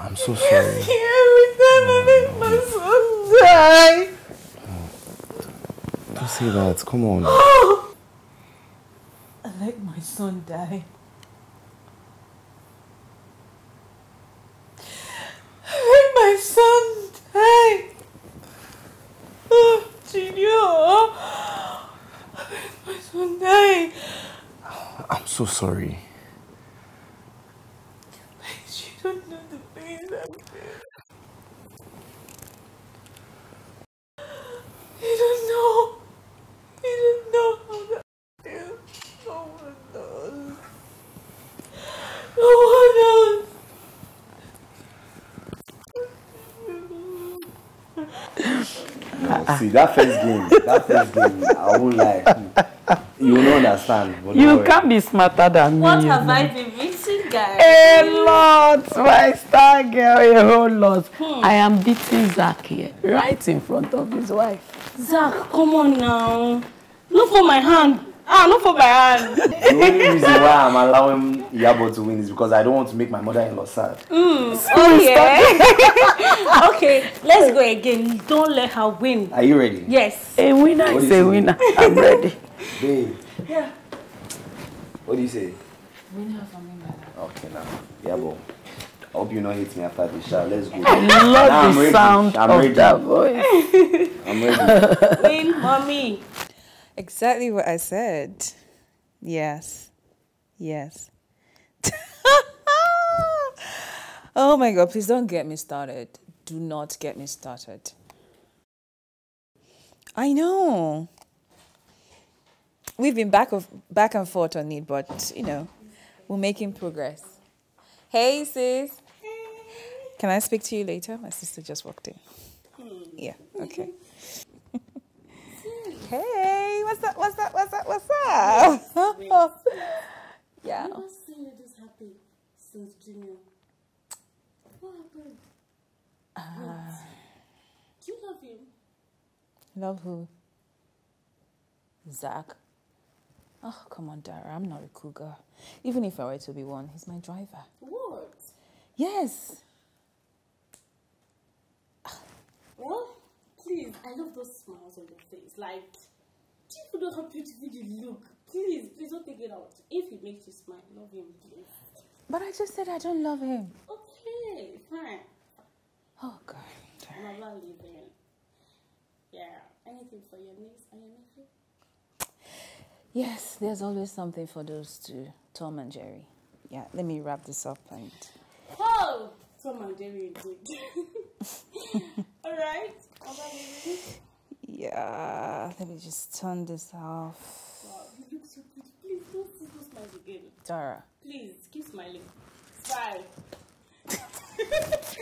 I'm so sorry. I was here with them. No, I let no. my son die. No. Don't say that. Come on. I let my son die. So sorry. Please, you don't know the pain I'm feeling. You don't know. You don't know how that feels. No one knows. Ah. See, that first game, that first game, I won't lie. You don't understand. But you no can't be smarter than what me. What have I been beating, guys? A lot, my star girl, a whole lot. Hmm. I am beating Zach here, right in front of his wife. Zach, come on now. Look for my hand. Ah, not for my hand. The only reason why I'm allowing Yabo to win is because I don't want to make my mother-in-law sad. Mm. So oh, yeah. Okay, let's go again. Don't let her win. Are you ready? Yes. A winner is a winner. I'm ready. Babe. Yeah. What do you say? Winner is a winner. Okay, now. Yabo. I hope you don't hate me after this show. Let's go. I love the sound of that voice. I'm ready. Win, mommy. Exactly what I said. Yes. Yes. Oh my God, please don't get me started. Do not get me started. I know. We've been back, of, back and forth on it, but, you know, we're making progress. Hey, sis. Hey. Can I speak to you later? My sister just walked in. Yeah, okay. Hey, what's up, what's up, what's up, what's up? Wait, wait. Yeah. I've never seen you this happy since Junior. What happened? Uh, Do you love him? Love who? Zach. Oh, come on, Dara, I'm not a cool girl. Even if I were to be one, he's my driver. What? Yes. What? Please, I love those smiles on your face. Like, do you know how beautiful you look? Please, please don't take it out. If he makes you smile, love him, please. But I just said I don't love him. Okay, fine. Oh, God. I'm not leaving. Yeah, anything for your niece and your nephew? Yes, there's always something for those two, Tom and Jerry. Yeah, let me wrap this up and... Oh! Tom and Jerry indeed. All right. Yeah, let me just turn this off. Wow, you look so good. Please don't see those smiles again. Dara. Please, keep smiling. Smile.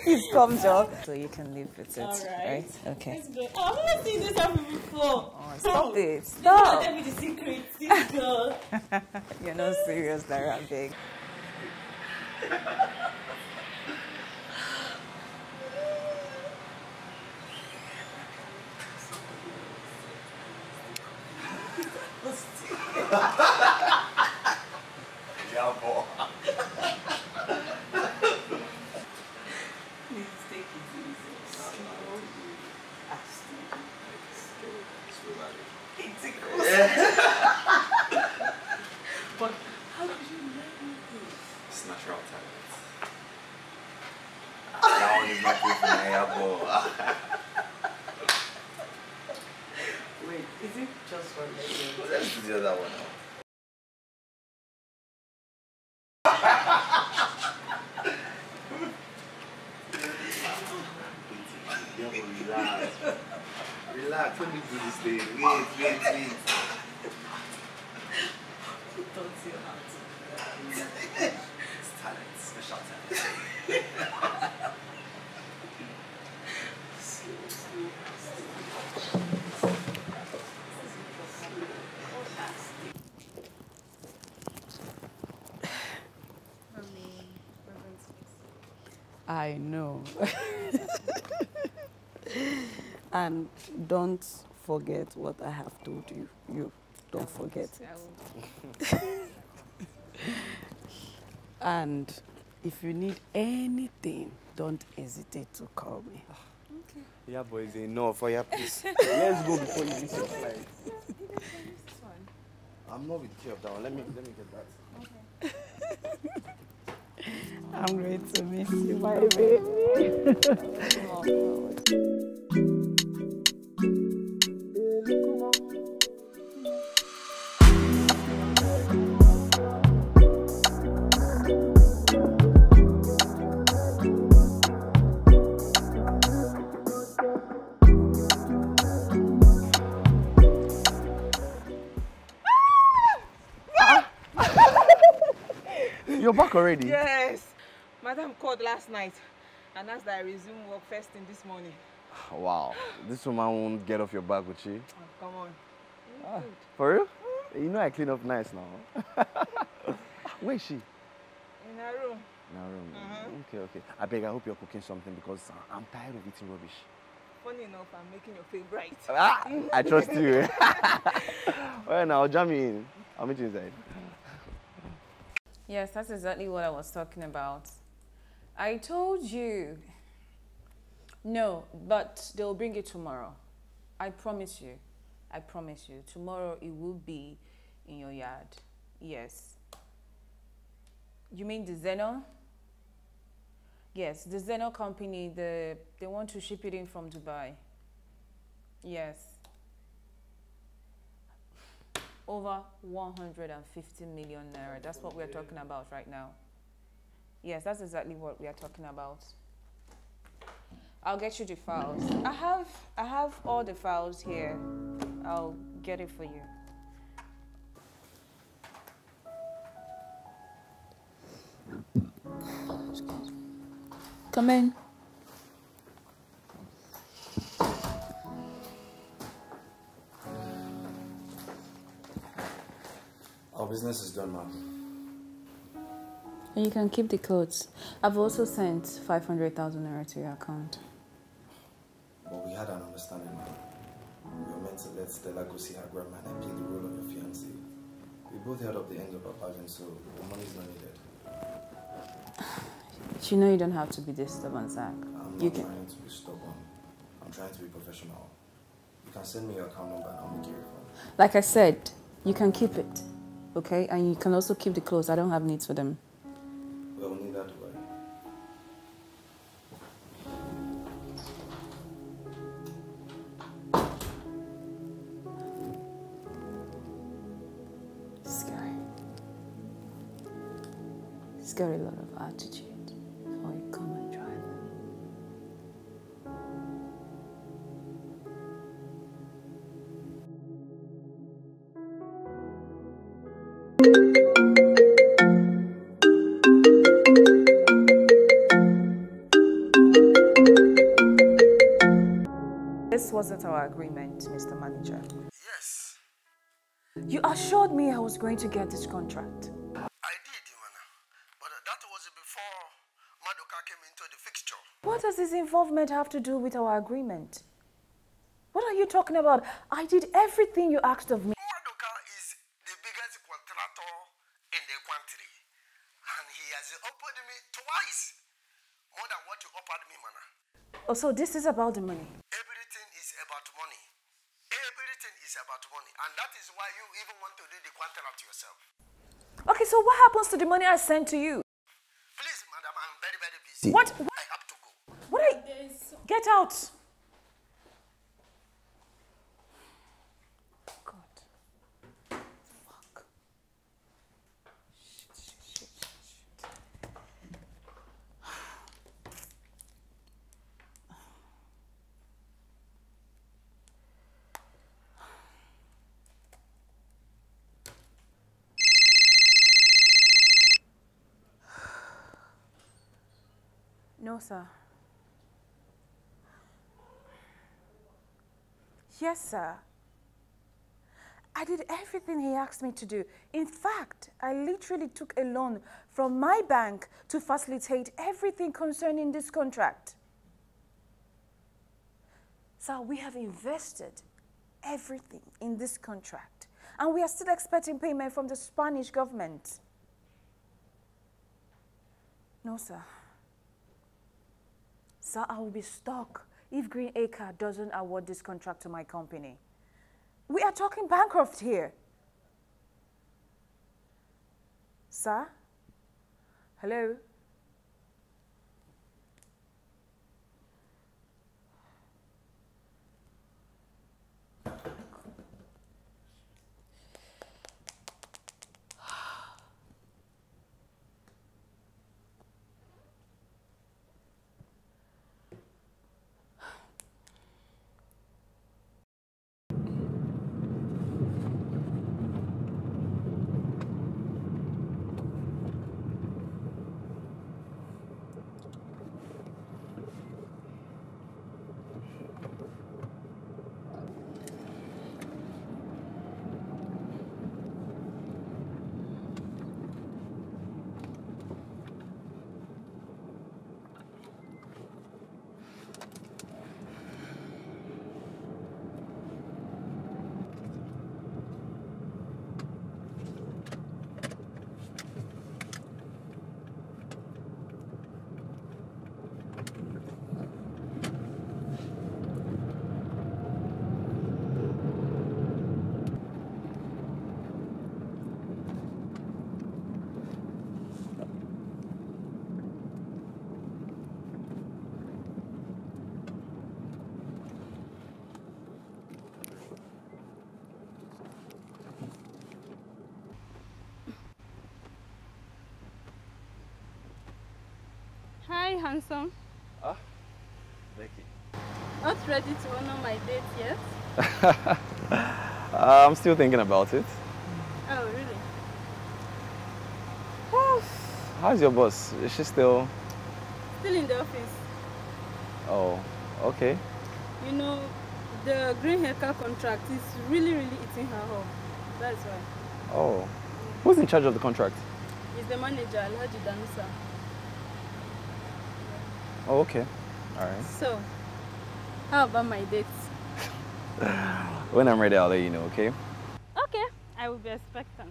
Please come, Job. So you can live with it. Alright. Right? Okay. Let's go. Oh, I've never seen this happen before. Oh, stop oh, it. Stop. Tell me the secret. This girl. You're not serious, Dara, big. Yeah, boy. Please take it easy. It's it tickles. But how could you let me do it? It's natural talent. That one is not good for my airboy. Wait, is it just one leg? Let's do the other one now. Relax, let me do this thing. Wait, wait, wait. Don't see your heart. It's talent, special talent. I know. And don't forget what I have told you. You don't forget it. And if you need anything, don't hesitate to call me. Okay. Yeah, boys, they know for your peace. Let's go before you miss your flight. I'm not with care of that one. Let me, let me get that. Okay. I'm ready to miss you, my baby. You're back already? Yes. Madam called last night and asked that I resume work first thing this morning. Wow, this woman won't get off your back, would she? Oh, come on. Ah, for real? You know I clean up nice now. Where is she? In her room. In her room. Uh-huh. Okay, okay. I beg, I hope you're cooking something because I'm tired of eating rubbish. Funny enough, I'm making your feel bright. Ah, I trust you. Well, now, jam me in. I'll meet you inside. Yes, that's exactly what I was talking about. I told you. No, but they'll bring it tomorrow. I promise you. I promise you. Tomorrow it will be in your yard. Yes. You mean the Zeno? Yes, the Zeno company, the, they want to ship it in from Dubai. Yes. Over one hundred fifty million naira. That's what we are talking about right now. Yes, that's exactly what we are talking about. I'll get you the files. I have, I have all the files here. I'll get it for you. Come in. Our business is done, ma'am. And you can keep the clothes. I've also sent five hundred thousand naira to your account. But we had an understanding, ma'am. We were meant to let Stella go see her grandma and play the role of your fiancé. We both held up the end of our bargain, so the money's not needed. You know you don't have to be this stubborn, Zach. I'm not trying to be stubborn. I'm trying to be professional. You can send me your account number and I'll make you a phone. Like I said, you can keep it, okay? And you can also keep the clothes. I don't have needs for them. Well, neither do I. This guy. He's got a lot of attitude. This wasn't our agreement, Mister Manager. Yes. You assured me I was going to get this contract. I did, Imana. But that was before Madoka came into the fixture. What does his involvement have to do with our agreement? What are you talking about? I did everything you asked of me. Madoka is the biggest contractor in the country. And he has offered me twice more than what you offered me, Imana. Oh, so this is about the money? Okay, so what happens to the money I sent to you? Please, madam, I'm very, very busy. What? what? I have to go. What are you? Get out. God. Fuck. Shit, shit, shit, shit. No, sir. Yes, sir. I did everything he asked me to do. In fact, I literally took a loan from my bank to facilitate everything concerning this contract. Sir, we have invested everything in this contract, and we are still expecting payment from the Spanish government. No, sir. Sir, I will be stuck if Green Acre doesn't award this contract to my company. We are talking bankrupt here. Sir? Hello? handsome. Ah, Becky. Not ready to honor my date yet? uh, I'm still thinking about it. Oh, really? Oh. How's your boss? Is she still... Still in the office. Oh, okay. You know, the Green Acre contract is really, really eating her up. That's why. Oh. Who's in charge of the contract? It's the manager, Alhaji Danusa. Oh, okay. All right. So, how about my dates? When I'm ready, I'll let you know, okay? Okay. I will be expectant.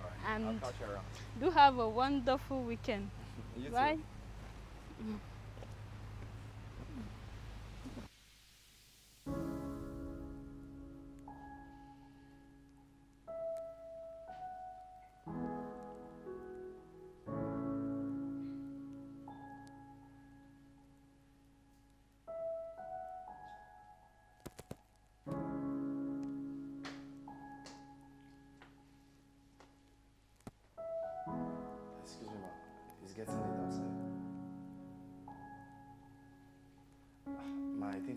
All right. And I'll catch you around. Do have a wonderful weekend. You too. Bye.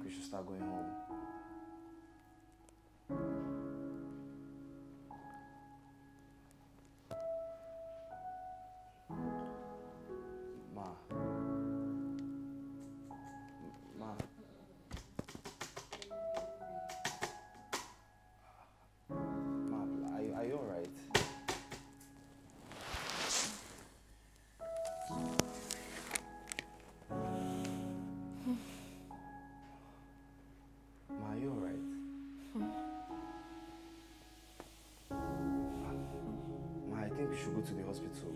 We should start going home. Ma. Ma. Ma, are you, are you all right? Go to the hospital.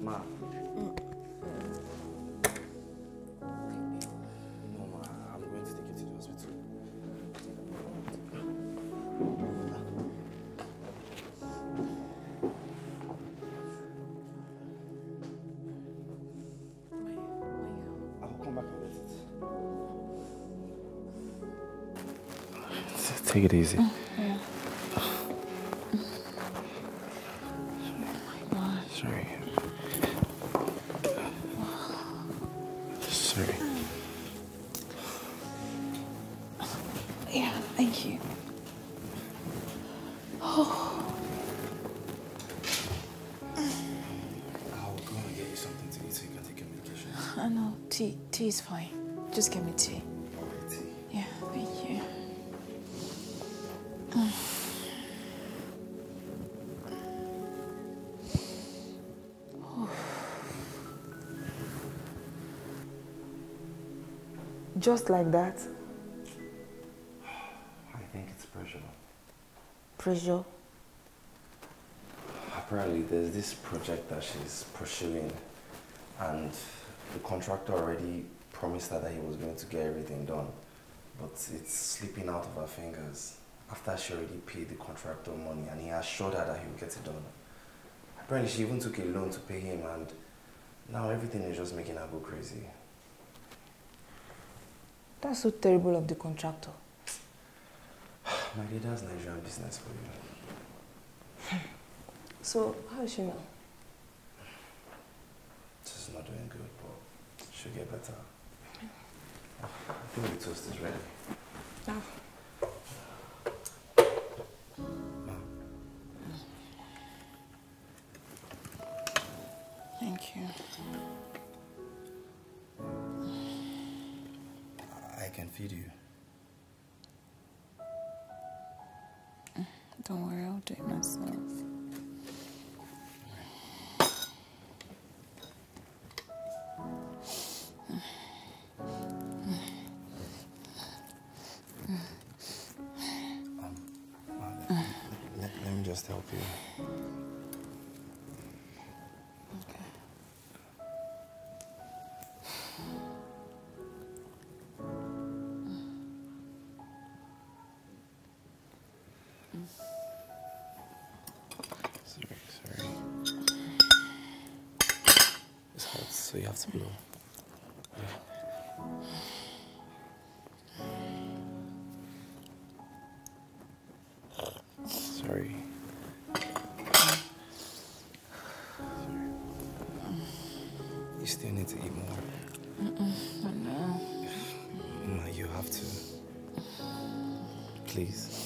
Ma. Mm. No, ma. I'm going to take you to the hospital. I'll come back and get it. Take it easy. Mm. Tea is fine. Just give me tea. tea. Yeah, thank you. Mm. Oh. Just like that? I think it's pressure. Pressure? Apparently there's this project that she's pursuing and the contractor already promised her that he was going to get everything done, but it's slipping out of her fingers after she already paid the contractor money and he assured her that he would get it done. Apparently she even took a loan to pay him and now everything is just making her go crazy. That's so terrible of the contractor. My dear, that's Nigerian business for you. So, how is she now? She's not doing good, but she'll get better. I think the toast is ready. Oh. Thank you. I can feed you. Don't worry, I'll do it myself. Help you. Okay. Sorry, sorry. It's hot, so you have to blow. Yeah. Sorry. still need to eat more. Mm-mm, I know. No, you have to. Please. Mm.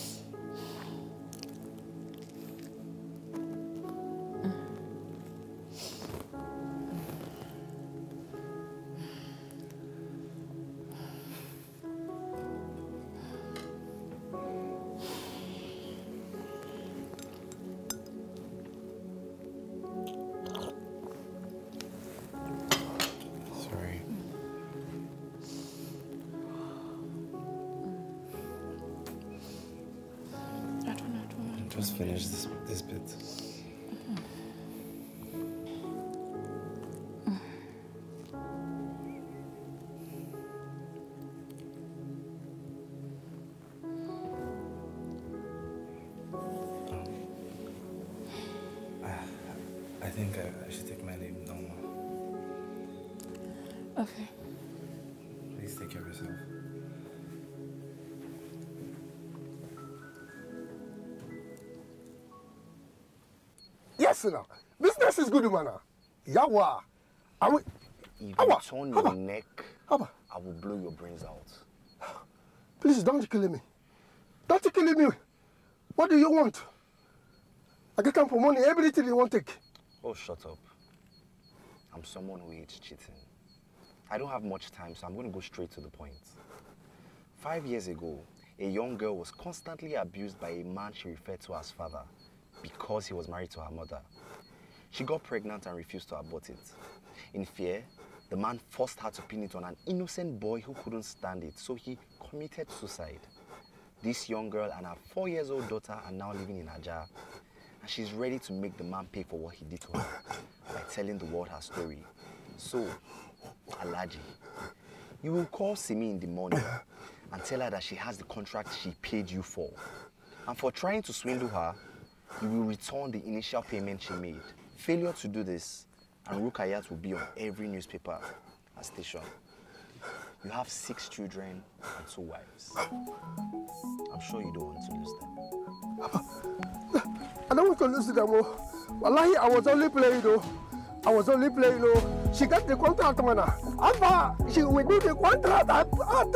Just finish this this bit. Mm-hmm. Oh. I think I, I should take my name normal. Okay. Please take care of yourself. Now. Business is good, man. Yawa. I will. You turn your neck. Abba. I will blow your brains out. Please don't kill me. Don't kill me. What do you want? I get come for money. Everything you want take. Oh, shut up. I'm someone who hates cheating. I don't have much time, so I'm going to go straight to the point. Five years ago, a young girl was constantly abused by a man she referred to as father, because he was married to her mother. She got pregnant and refused to abort it. In fear, the man forced her to pin it on an innocent boy who couldn't stand it, so he committed suicide. This young girl and her four years old daughter are now living in Ajah, and she's ready to make the man pay for what he did to her by telling the world her story. So, Alhaji, you will call Simi in the morning and tell her that she has the contract she paid you for. And for trying to swindle her, you will return the initial payment she made. Failure to do this, and Rukayat will be on every newspaper and station. You have six children and two wives. I'm sure you don't want to lose them. I don't want to lose them. Wallahi, I was only playing though. I was only playing though. She got the contract, man. After she will do the contract, I,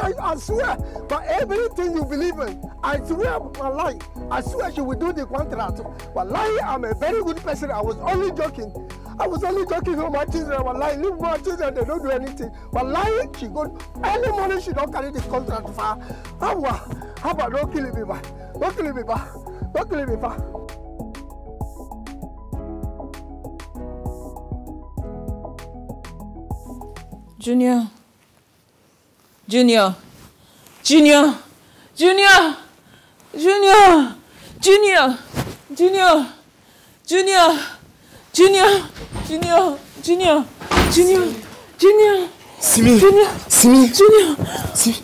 I, I swear, but everything you believe in, I swear, wallahi, I swear she will do the contract. Wallahi, I'm a very good person. I was only joking. I was only joking with my children. Wallahi, leave my children, they don't do anything. Wallahi, she go, any money she don't carry the contract for. How about don't kill me, man? Don't kill me, man. Don't kill me, man. Junior, Junior, Junior, Junior, Junior, Junior, Junior, Junior, Junior, Junior, Junior, Junior, Junior, Simi, Junior, Simi, Junior, Simi.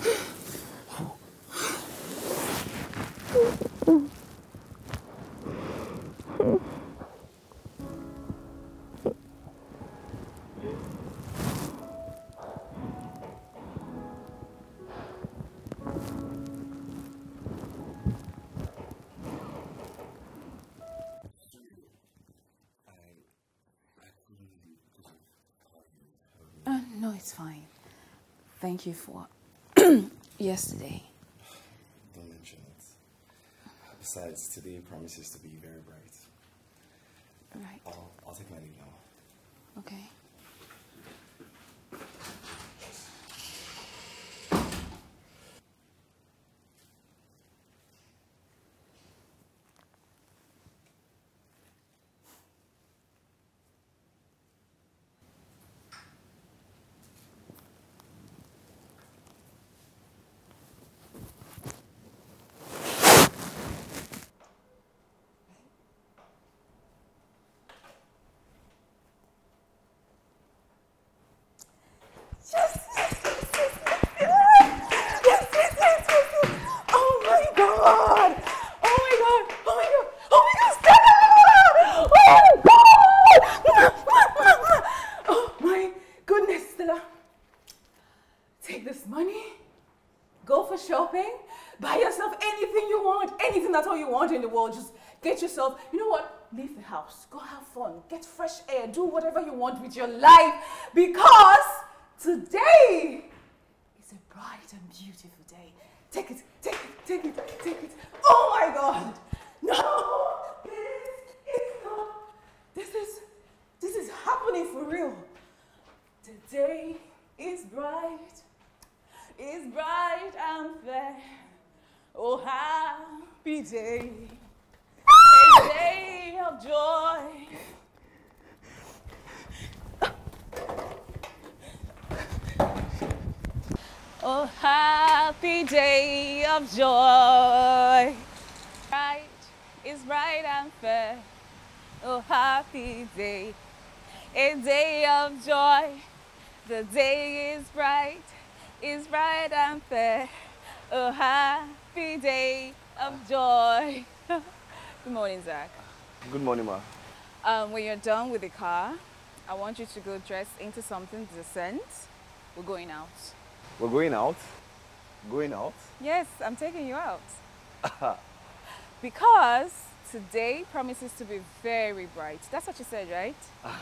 It's fine. Thank you for yesterday. Don't mention it. Besides, today promises to be very bright. Right. I'll, I'll take my leave now. Okay. Yes, yes, yes, yes, yes, yes, yes, yes, yes, oh my God, oh my God, oh my God, oh my God, stop it, oh my God, oh my goodness, Stella, take this money, go for shopping, buy yourself anything you want, anything that's all you want in the world, just Get yourself, you know what? Leave the house. Go have fun. Get fresh air. Do whatever you want with your life. Because today is a bright and beautiful day. Take it, take it, take it, take it. Oh my God. No, this is not, this is, this is happening for real. Today is bright, is bright and fair. Oh, happy day, a day of joy. Oh, happy day of joy. Bright is bright and fair. Oh, happy day, a day of joy. The day is bright, is bright and fair. Oh, happy day of joy. Good morning, Zach. Good morning, Ma. Um, when you're done with the car, I want you to go dress into something decent. We're going out. We're going out? Going out? Yes, I'm taking you out. Because today promises to be very bright. That's what you said, right?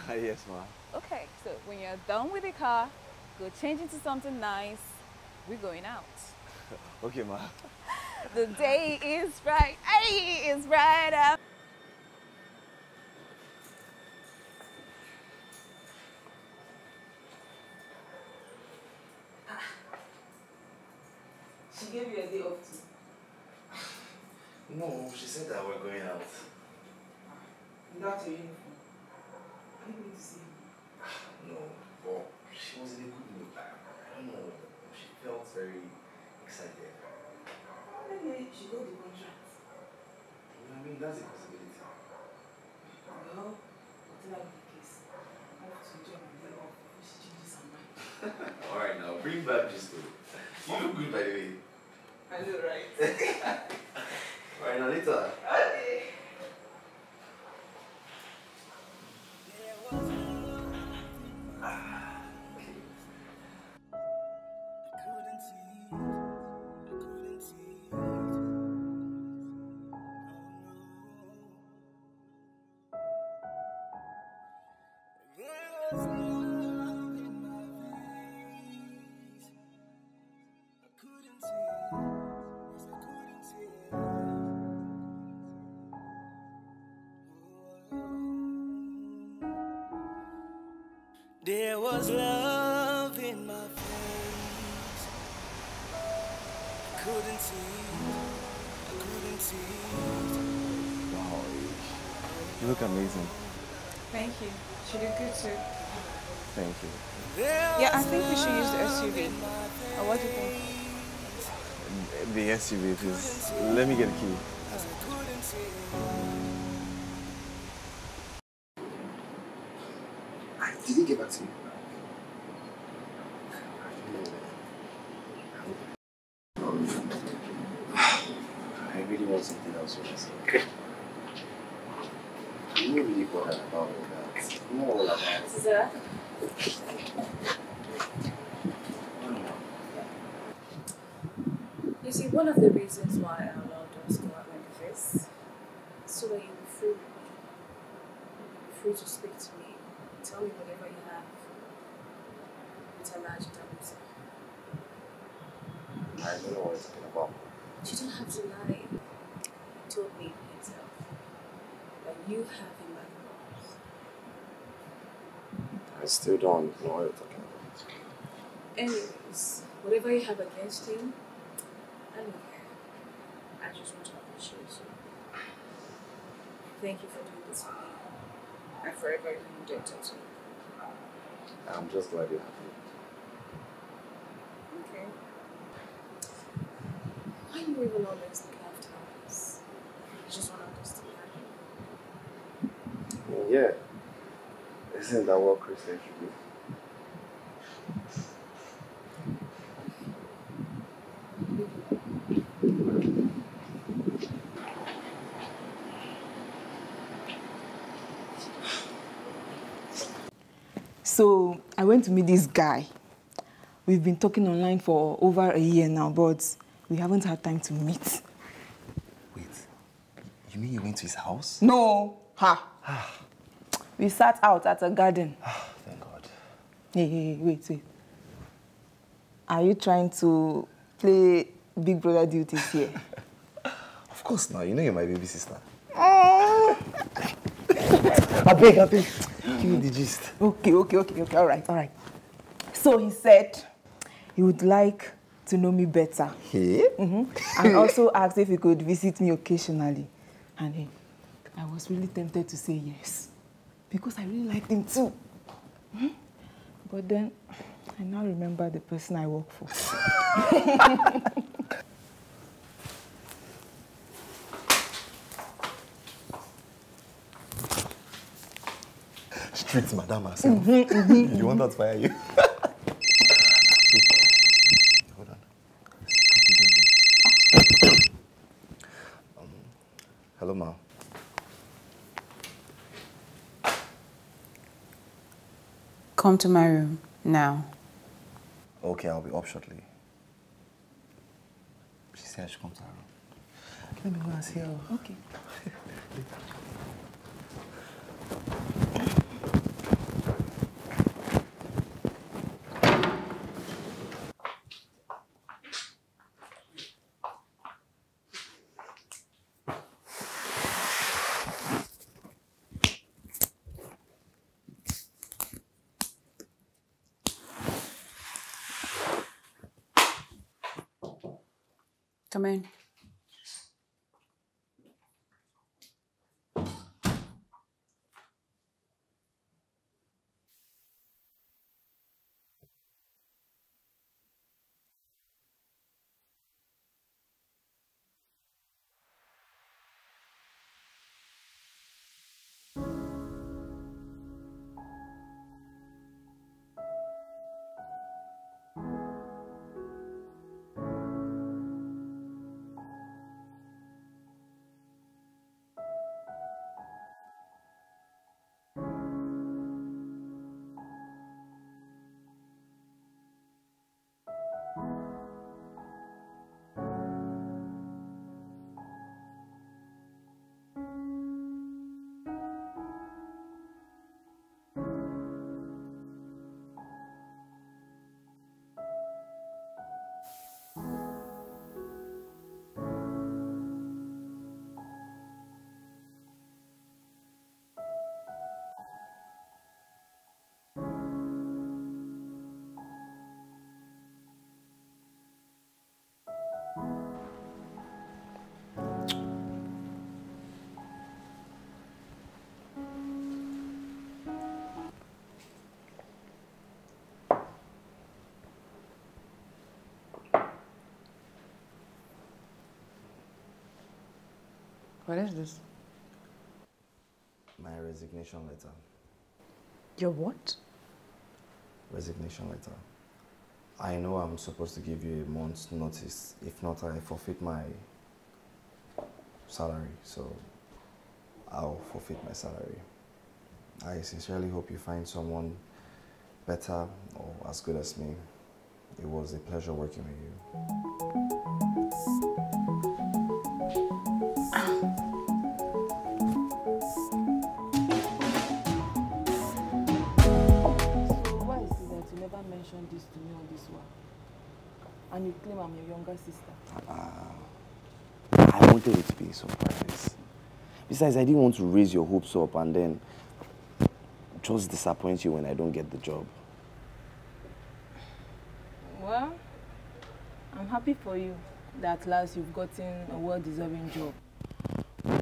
Yes, ma'am. Okay, so when you're done with the car, go change into something nice. We're going out. Okay, ma'am. The day is bright. Ay, it's bright up. She gave you a day off too? No, she said that we're going out. Without your uniform? Are you going to see her? No, well, she was in a good mood. I don't know, she felt very excited. How many days she got the contract? I mean, that's a possibility. Well, whatever be the case, I have to jump the day off before she changes her mind. Alright now, bring back this story. You look good, by the way. I know, right? Alright, now later. Okay. There was love in my face. I couldn't see it. I couldn't see it. Wow, you look amazing. Thank you. She looked good too. Thank you. Yeah, I think we should use the S U V. Or what do you think? The S U V, please. Let me get a key. Did he get back to you? I really want something else for myself. You don't really bother about all that. You know all about that. Sir? You see, one of the reasons why I allowed us to go out like this is so that you'll be free with me. You'll be free to speak to me. Tell me whatever you have. It's Alhaji Danusa. I don't know what you're talking about. You don't have to lie. He told me himself that you have him by the balls. I still don't know what you're talking about. Anyways, whatever you have against him, I don't care. I just want to appreciate you. Thank you for doing this for me. And forever you do it. I'm just glad you're happy. Okay. Why do you even always look after us? You just want us to be happy. Well, yeah. Isn't that what Christians should do? So I went to meet this guy. We've been talking online for over a year now, but we haven't had time to meet. Wait, you You mean you went to his house? No. Ha. Ah. We sat out at a garden. Ah, thank God. Hey, hey, hey, wait, wait. Are you trying to play big brother duties here? Of course not. You know you're my baby sister. I beg, I beg. Give me the gist. Okay, okay, okay, okay. All right, all right. So he said he would like to know me better. Hey? Mm-hmm. And also asked if he could visit me occasionally. And hey, I was really tempted to say yes. Because I really liked him too. Hmm? But then, I now remember the person I work for. Street madam herself. Mm-hmm, mm-hmm. You want that to fire you? Hold on. Um, hello, ma'am. Come to my room, now. Okay, I'll be up shortly. She said I should come to her room. Let me go and see her. Okay. Come in. What is this? My resignation letter. Your what? Resignation letter. I know I'm supposed to give you a month's notice. If not, I forfeit my salary. So I'll forfeit my salary. I sincerely hope you find someone better or as good as me. It was a pleasure working with you. And you claim I'm your younger sister. Uh, I wanted it to be a surprise. Besides, I didn't want to raise your hopes up and then just disappoint you when I don't get the job. Well, I'm happy for you that at last you've gotten a well-deserving job.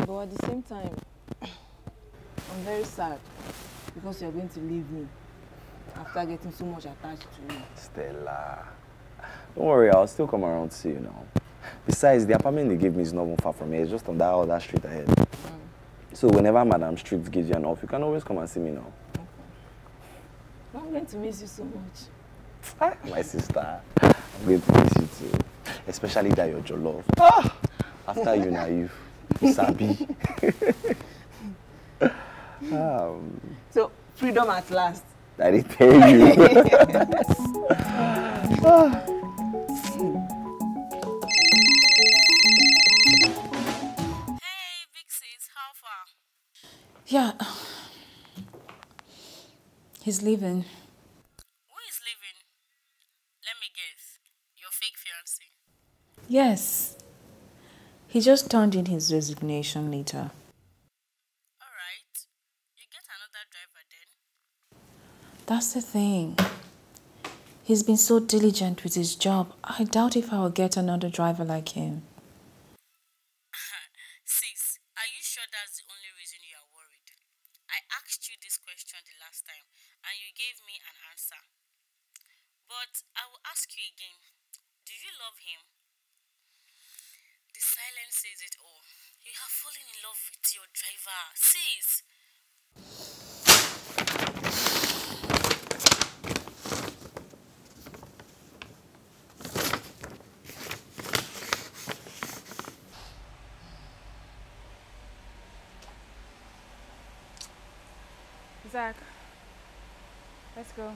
But at the same time, I'm very sad because you're going to leave me after getting so much attached to you. Stella. Don't worry, I'll still come around to see you now. Besides, the apartment they gave me is not far from here. It's just on that other street ahead. Mm. So whenever Madam Street gives you an off, you can always come and see me now. Okay. I'm going to miss you so much. My sister, I'm going to miss you too. Especially that you're jollof. Ah! After you now, you, you sabi. um, so, freedom at last. I didn't tell you. Ah. Hey, Vixie, Yeah. He's leaving. Who is leaving? Let me guess. Your fake fiancé? Yes. He just turned in his resignation letter. Alright. You get another driver then? That's the thing. He's been so diligent with his job. I doubt if I will get another driver like him. Sis, are you sure that's the only reason you are worried? I asked you this question the last time and you gave me an answer. But I will ask you again. Do you love him? The silence says it all. You have fallen in love with your driver. Sis! Zach, let's go.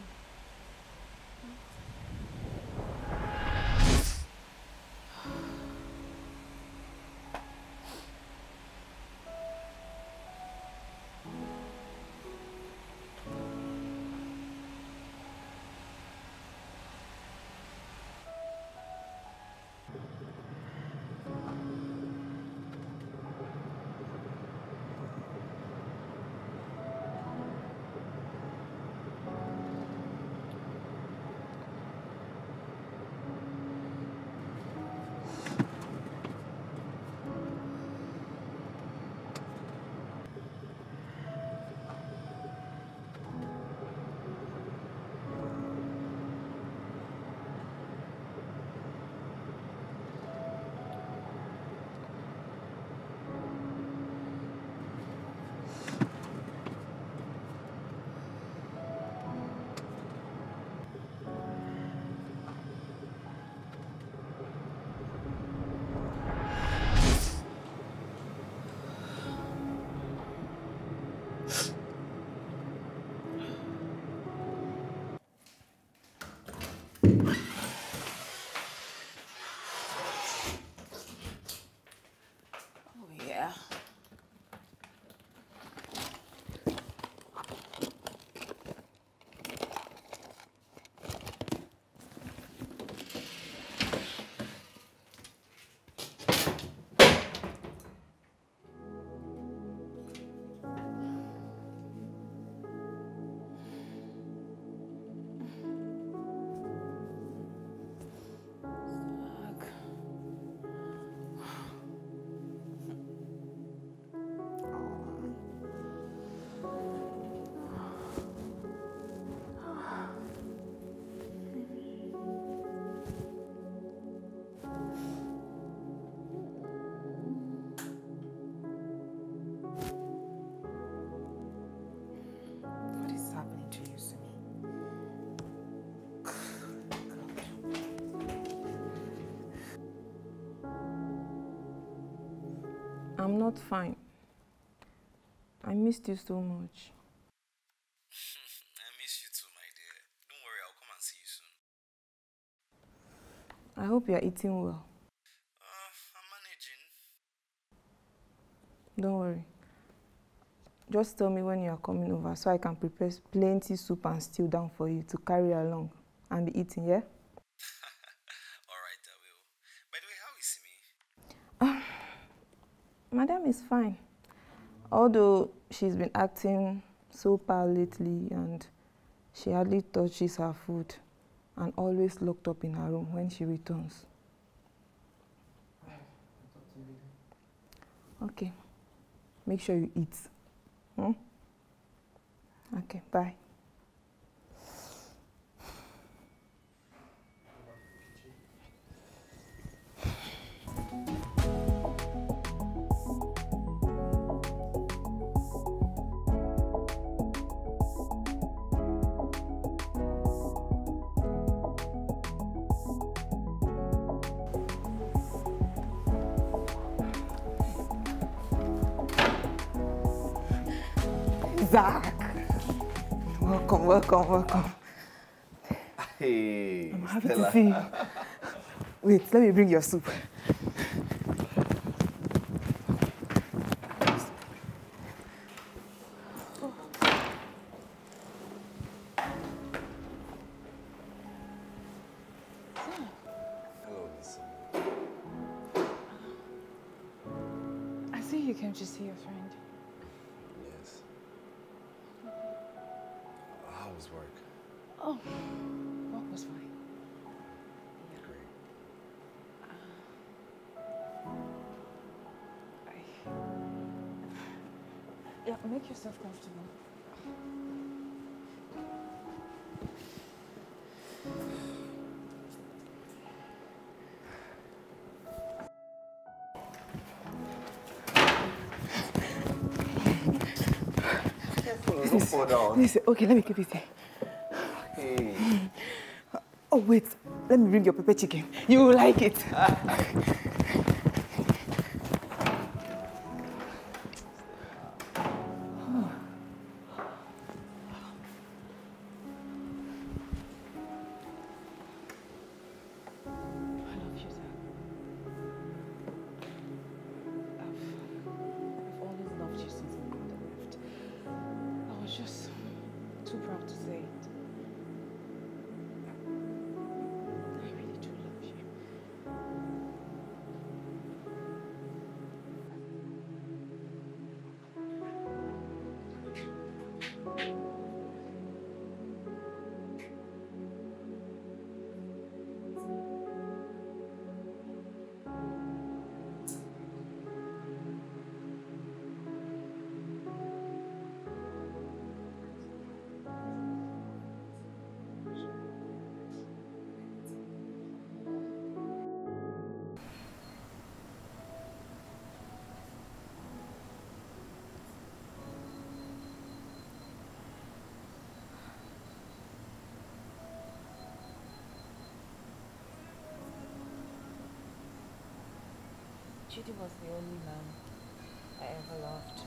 I'm not fine. I missed you so much. I miss you too, my dear. Don't worry, I'll come and see you soon. I hope you're eating well. Uh, I'm managing. Don't worry. Just tell me when you are coming over so I can prepare plenty soup and stew down for you to carry along and be eating, yeah? Madam is fine, although she's been acting so pale lately and she hardly touches her food and always locked up in her room when she returns. Okay, make sure you eat. Hmm? Okay, bye. Zach! Welcome, welcome, welcome. Hey, I'm happy Stella. To see you. Wait, let me bring your soup. came to see your friend? Yes. How was work? Oh, work was fine. Yeah. Great. Uh, I... Yeah, make yourself comfortable. Down. Listen, okay, let me keep it there. Hey. Oh, wait. Let me bring your pepper chicken. You will like it. Chidi was the only man I ever loved.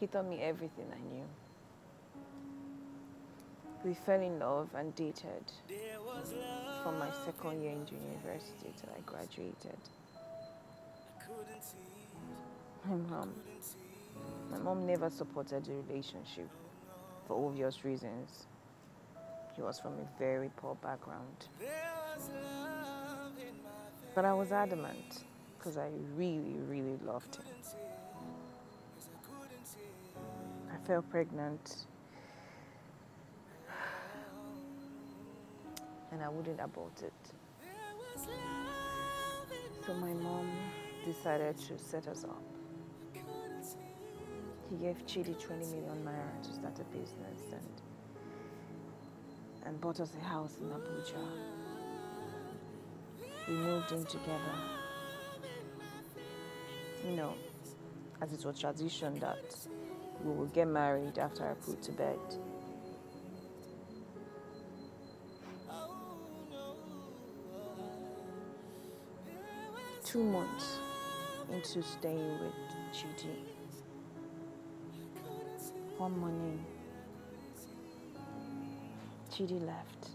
He taught me everything I knew. We fell in love and dated from my second year in university till I graduated. My mom, my mom never supported the relationship for obvious reasons. He was from a very poor background. But I was adamant, because I really, really loved him. I fell pregnant, and I wouldn't abort it. So my mom decided to set us up. He gave Chidi twenty million naira to start a business, and, and bought us a house in Abuja. We moved in together, you know, as it was tradition that we would get married after I put to bed. Two months into staying with Chidi, one morning, Chidi left.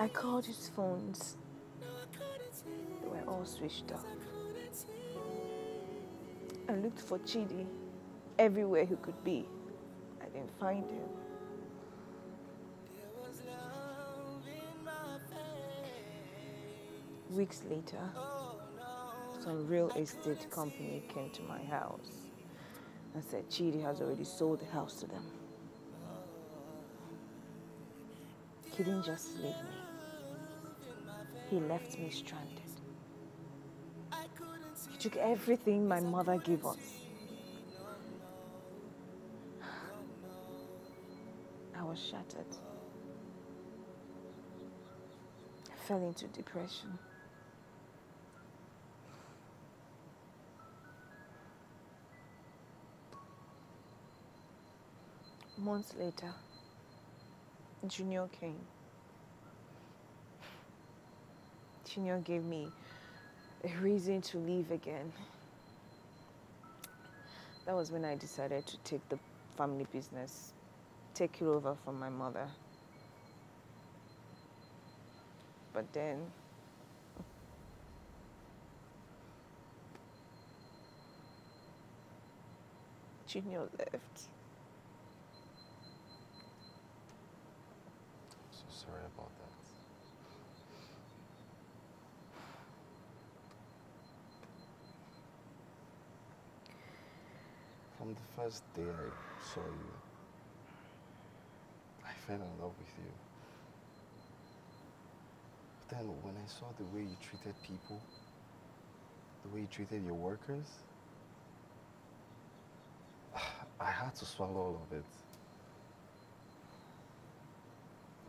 I called his phones. They were all switched off. I looked for Chidi everywhere he could be. I didn't find him. Weeks later, some real estate company came to my house and said Chidi has already sold the house to them. He didn't just leave me. He left me stranded. He took everything my mother gave us. I was shattered. I fell into depression. Months later, Junior came. Junior gave me a reason to leave again. That was when I decided to take the family business, take it over from my mother. But then, Junior left. Sorry about that. From the first day I saw you, I fell in love with you. But then when I saw the way you treated people, the way you treated your workers, I had to swallow all of it.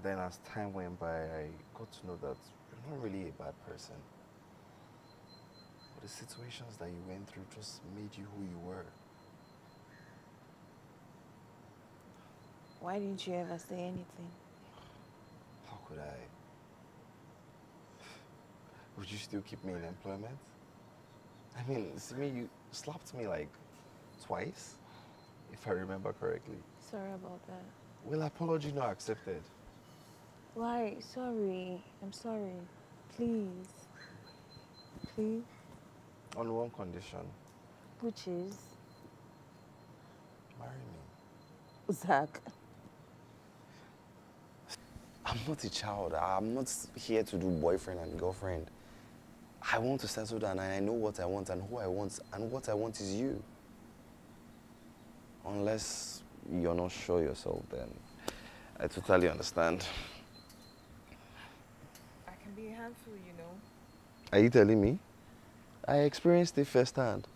Then as time went by, I got to know that you're not really a bad person. But the situations that you went through just made you who you were. Why didn't you ever say anything? How could I? Would you still keep me in employment? I mean, Simi, you slapped me like twice, if I remember correctly. Sorry about that. Well, apology not accepted. Why? Sorry. I'm sorry. Please. Please. On one condition. Which is? Marry me. Zach. I'm not a child. I'm not here to do boyfriend and girlfriend. I want to settle down and I know what I want and who I want, and what I want is you. Unless you're not sure yourself, then I totally understand. I can be handful, you know. Are you telling me? I experienced it firsthand,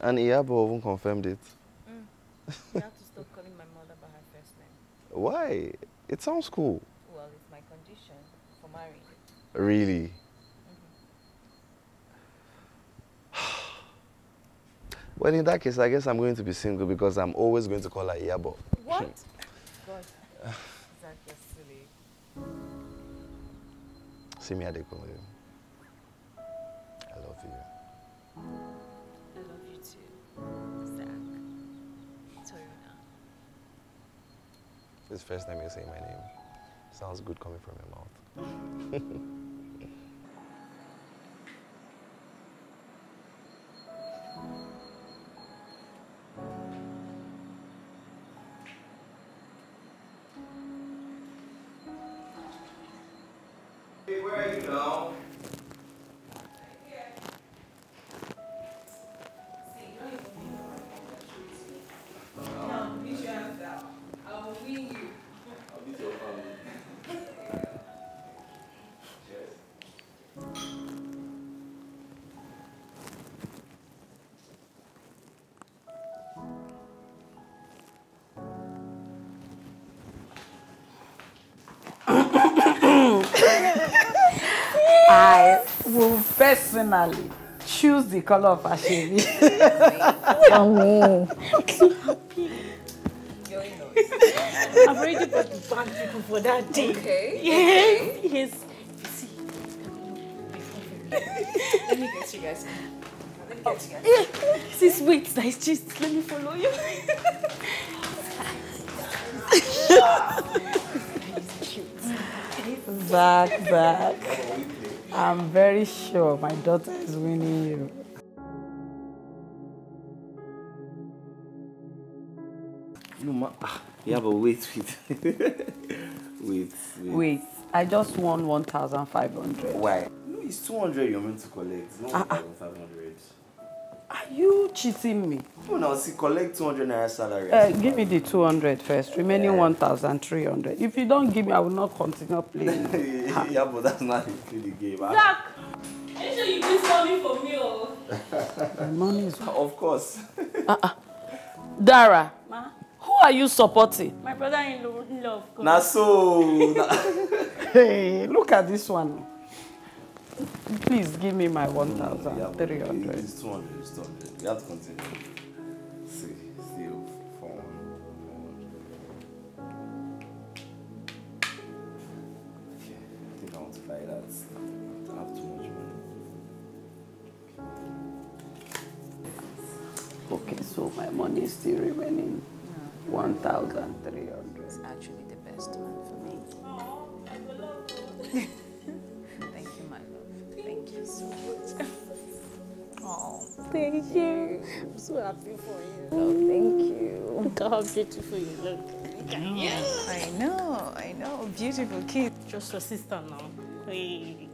and Iyabo even confirmed it. Mm. You have to stop calling my mother by her first name. Why? It sounds cool. Well, it's my condition for marrying. Really? Well, in that case, I guess I'm going to be single because I'm always going to call her Iyabo. What? God. Zach, you're silly. Simi Adekunle, I love you. I love you too, Zach. Torina. This is the first time you're saying my name. Sounds good coming from your mouth. I will personally choose the color of Ashiri. Oh, I'm so happy. I'm ready to thank people for that day. Okay. Yes, okay. Yes. See, let me get you guys. Let me get you guys. Oh, yeah. This is wait, nice cheese. Let me follow you. Back, back. I'm very sure my daughter is winning you. No, ma. Yeah, but wait, wait. wait, wait. Wait, I just won one thousand five hundred. Why? No, it's two hundred you're meant to collect. Not uh, one thousand five hundred. Are you cheating me? No, no, see, collect two hundred naira salary. Uh, give me the two hundred first, remaining yeah. one thousand three hundred. If you don't give me, I will not continue playing. Yeah, but that's not including the game. Zach! Are you sure you miss money for me or? Money is... Of course. uh -uh. Dara, ma? Who are you supporting? My brother-in-law, of course. Nah, so... Hey, look at this one. Please give me my one thousand three hundred. Yeah, it's two hundred, it's two hundred. You have to continue. See, see you. Like that. I have too much money. Okay, so my money is still remaining no. one thousand three hundred. It's actually the best one for me. Oh, I love you. Thank you, my love. Thank you so much. Oh, thank, thank you. you. I'm so happy for you. Oh, thank you. Look how beautiful you look. I know. I know. know, I know. Beautiful kids. Just your sister now. Hey.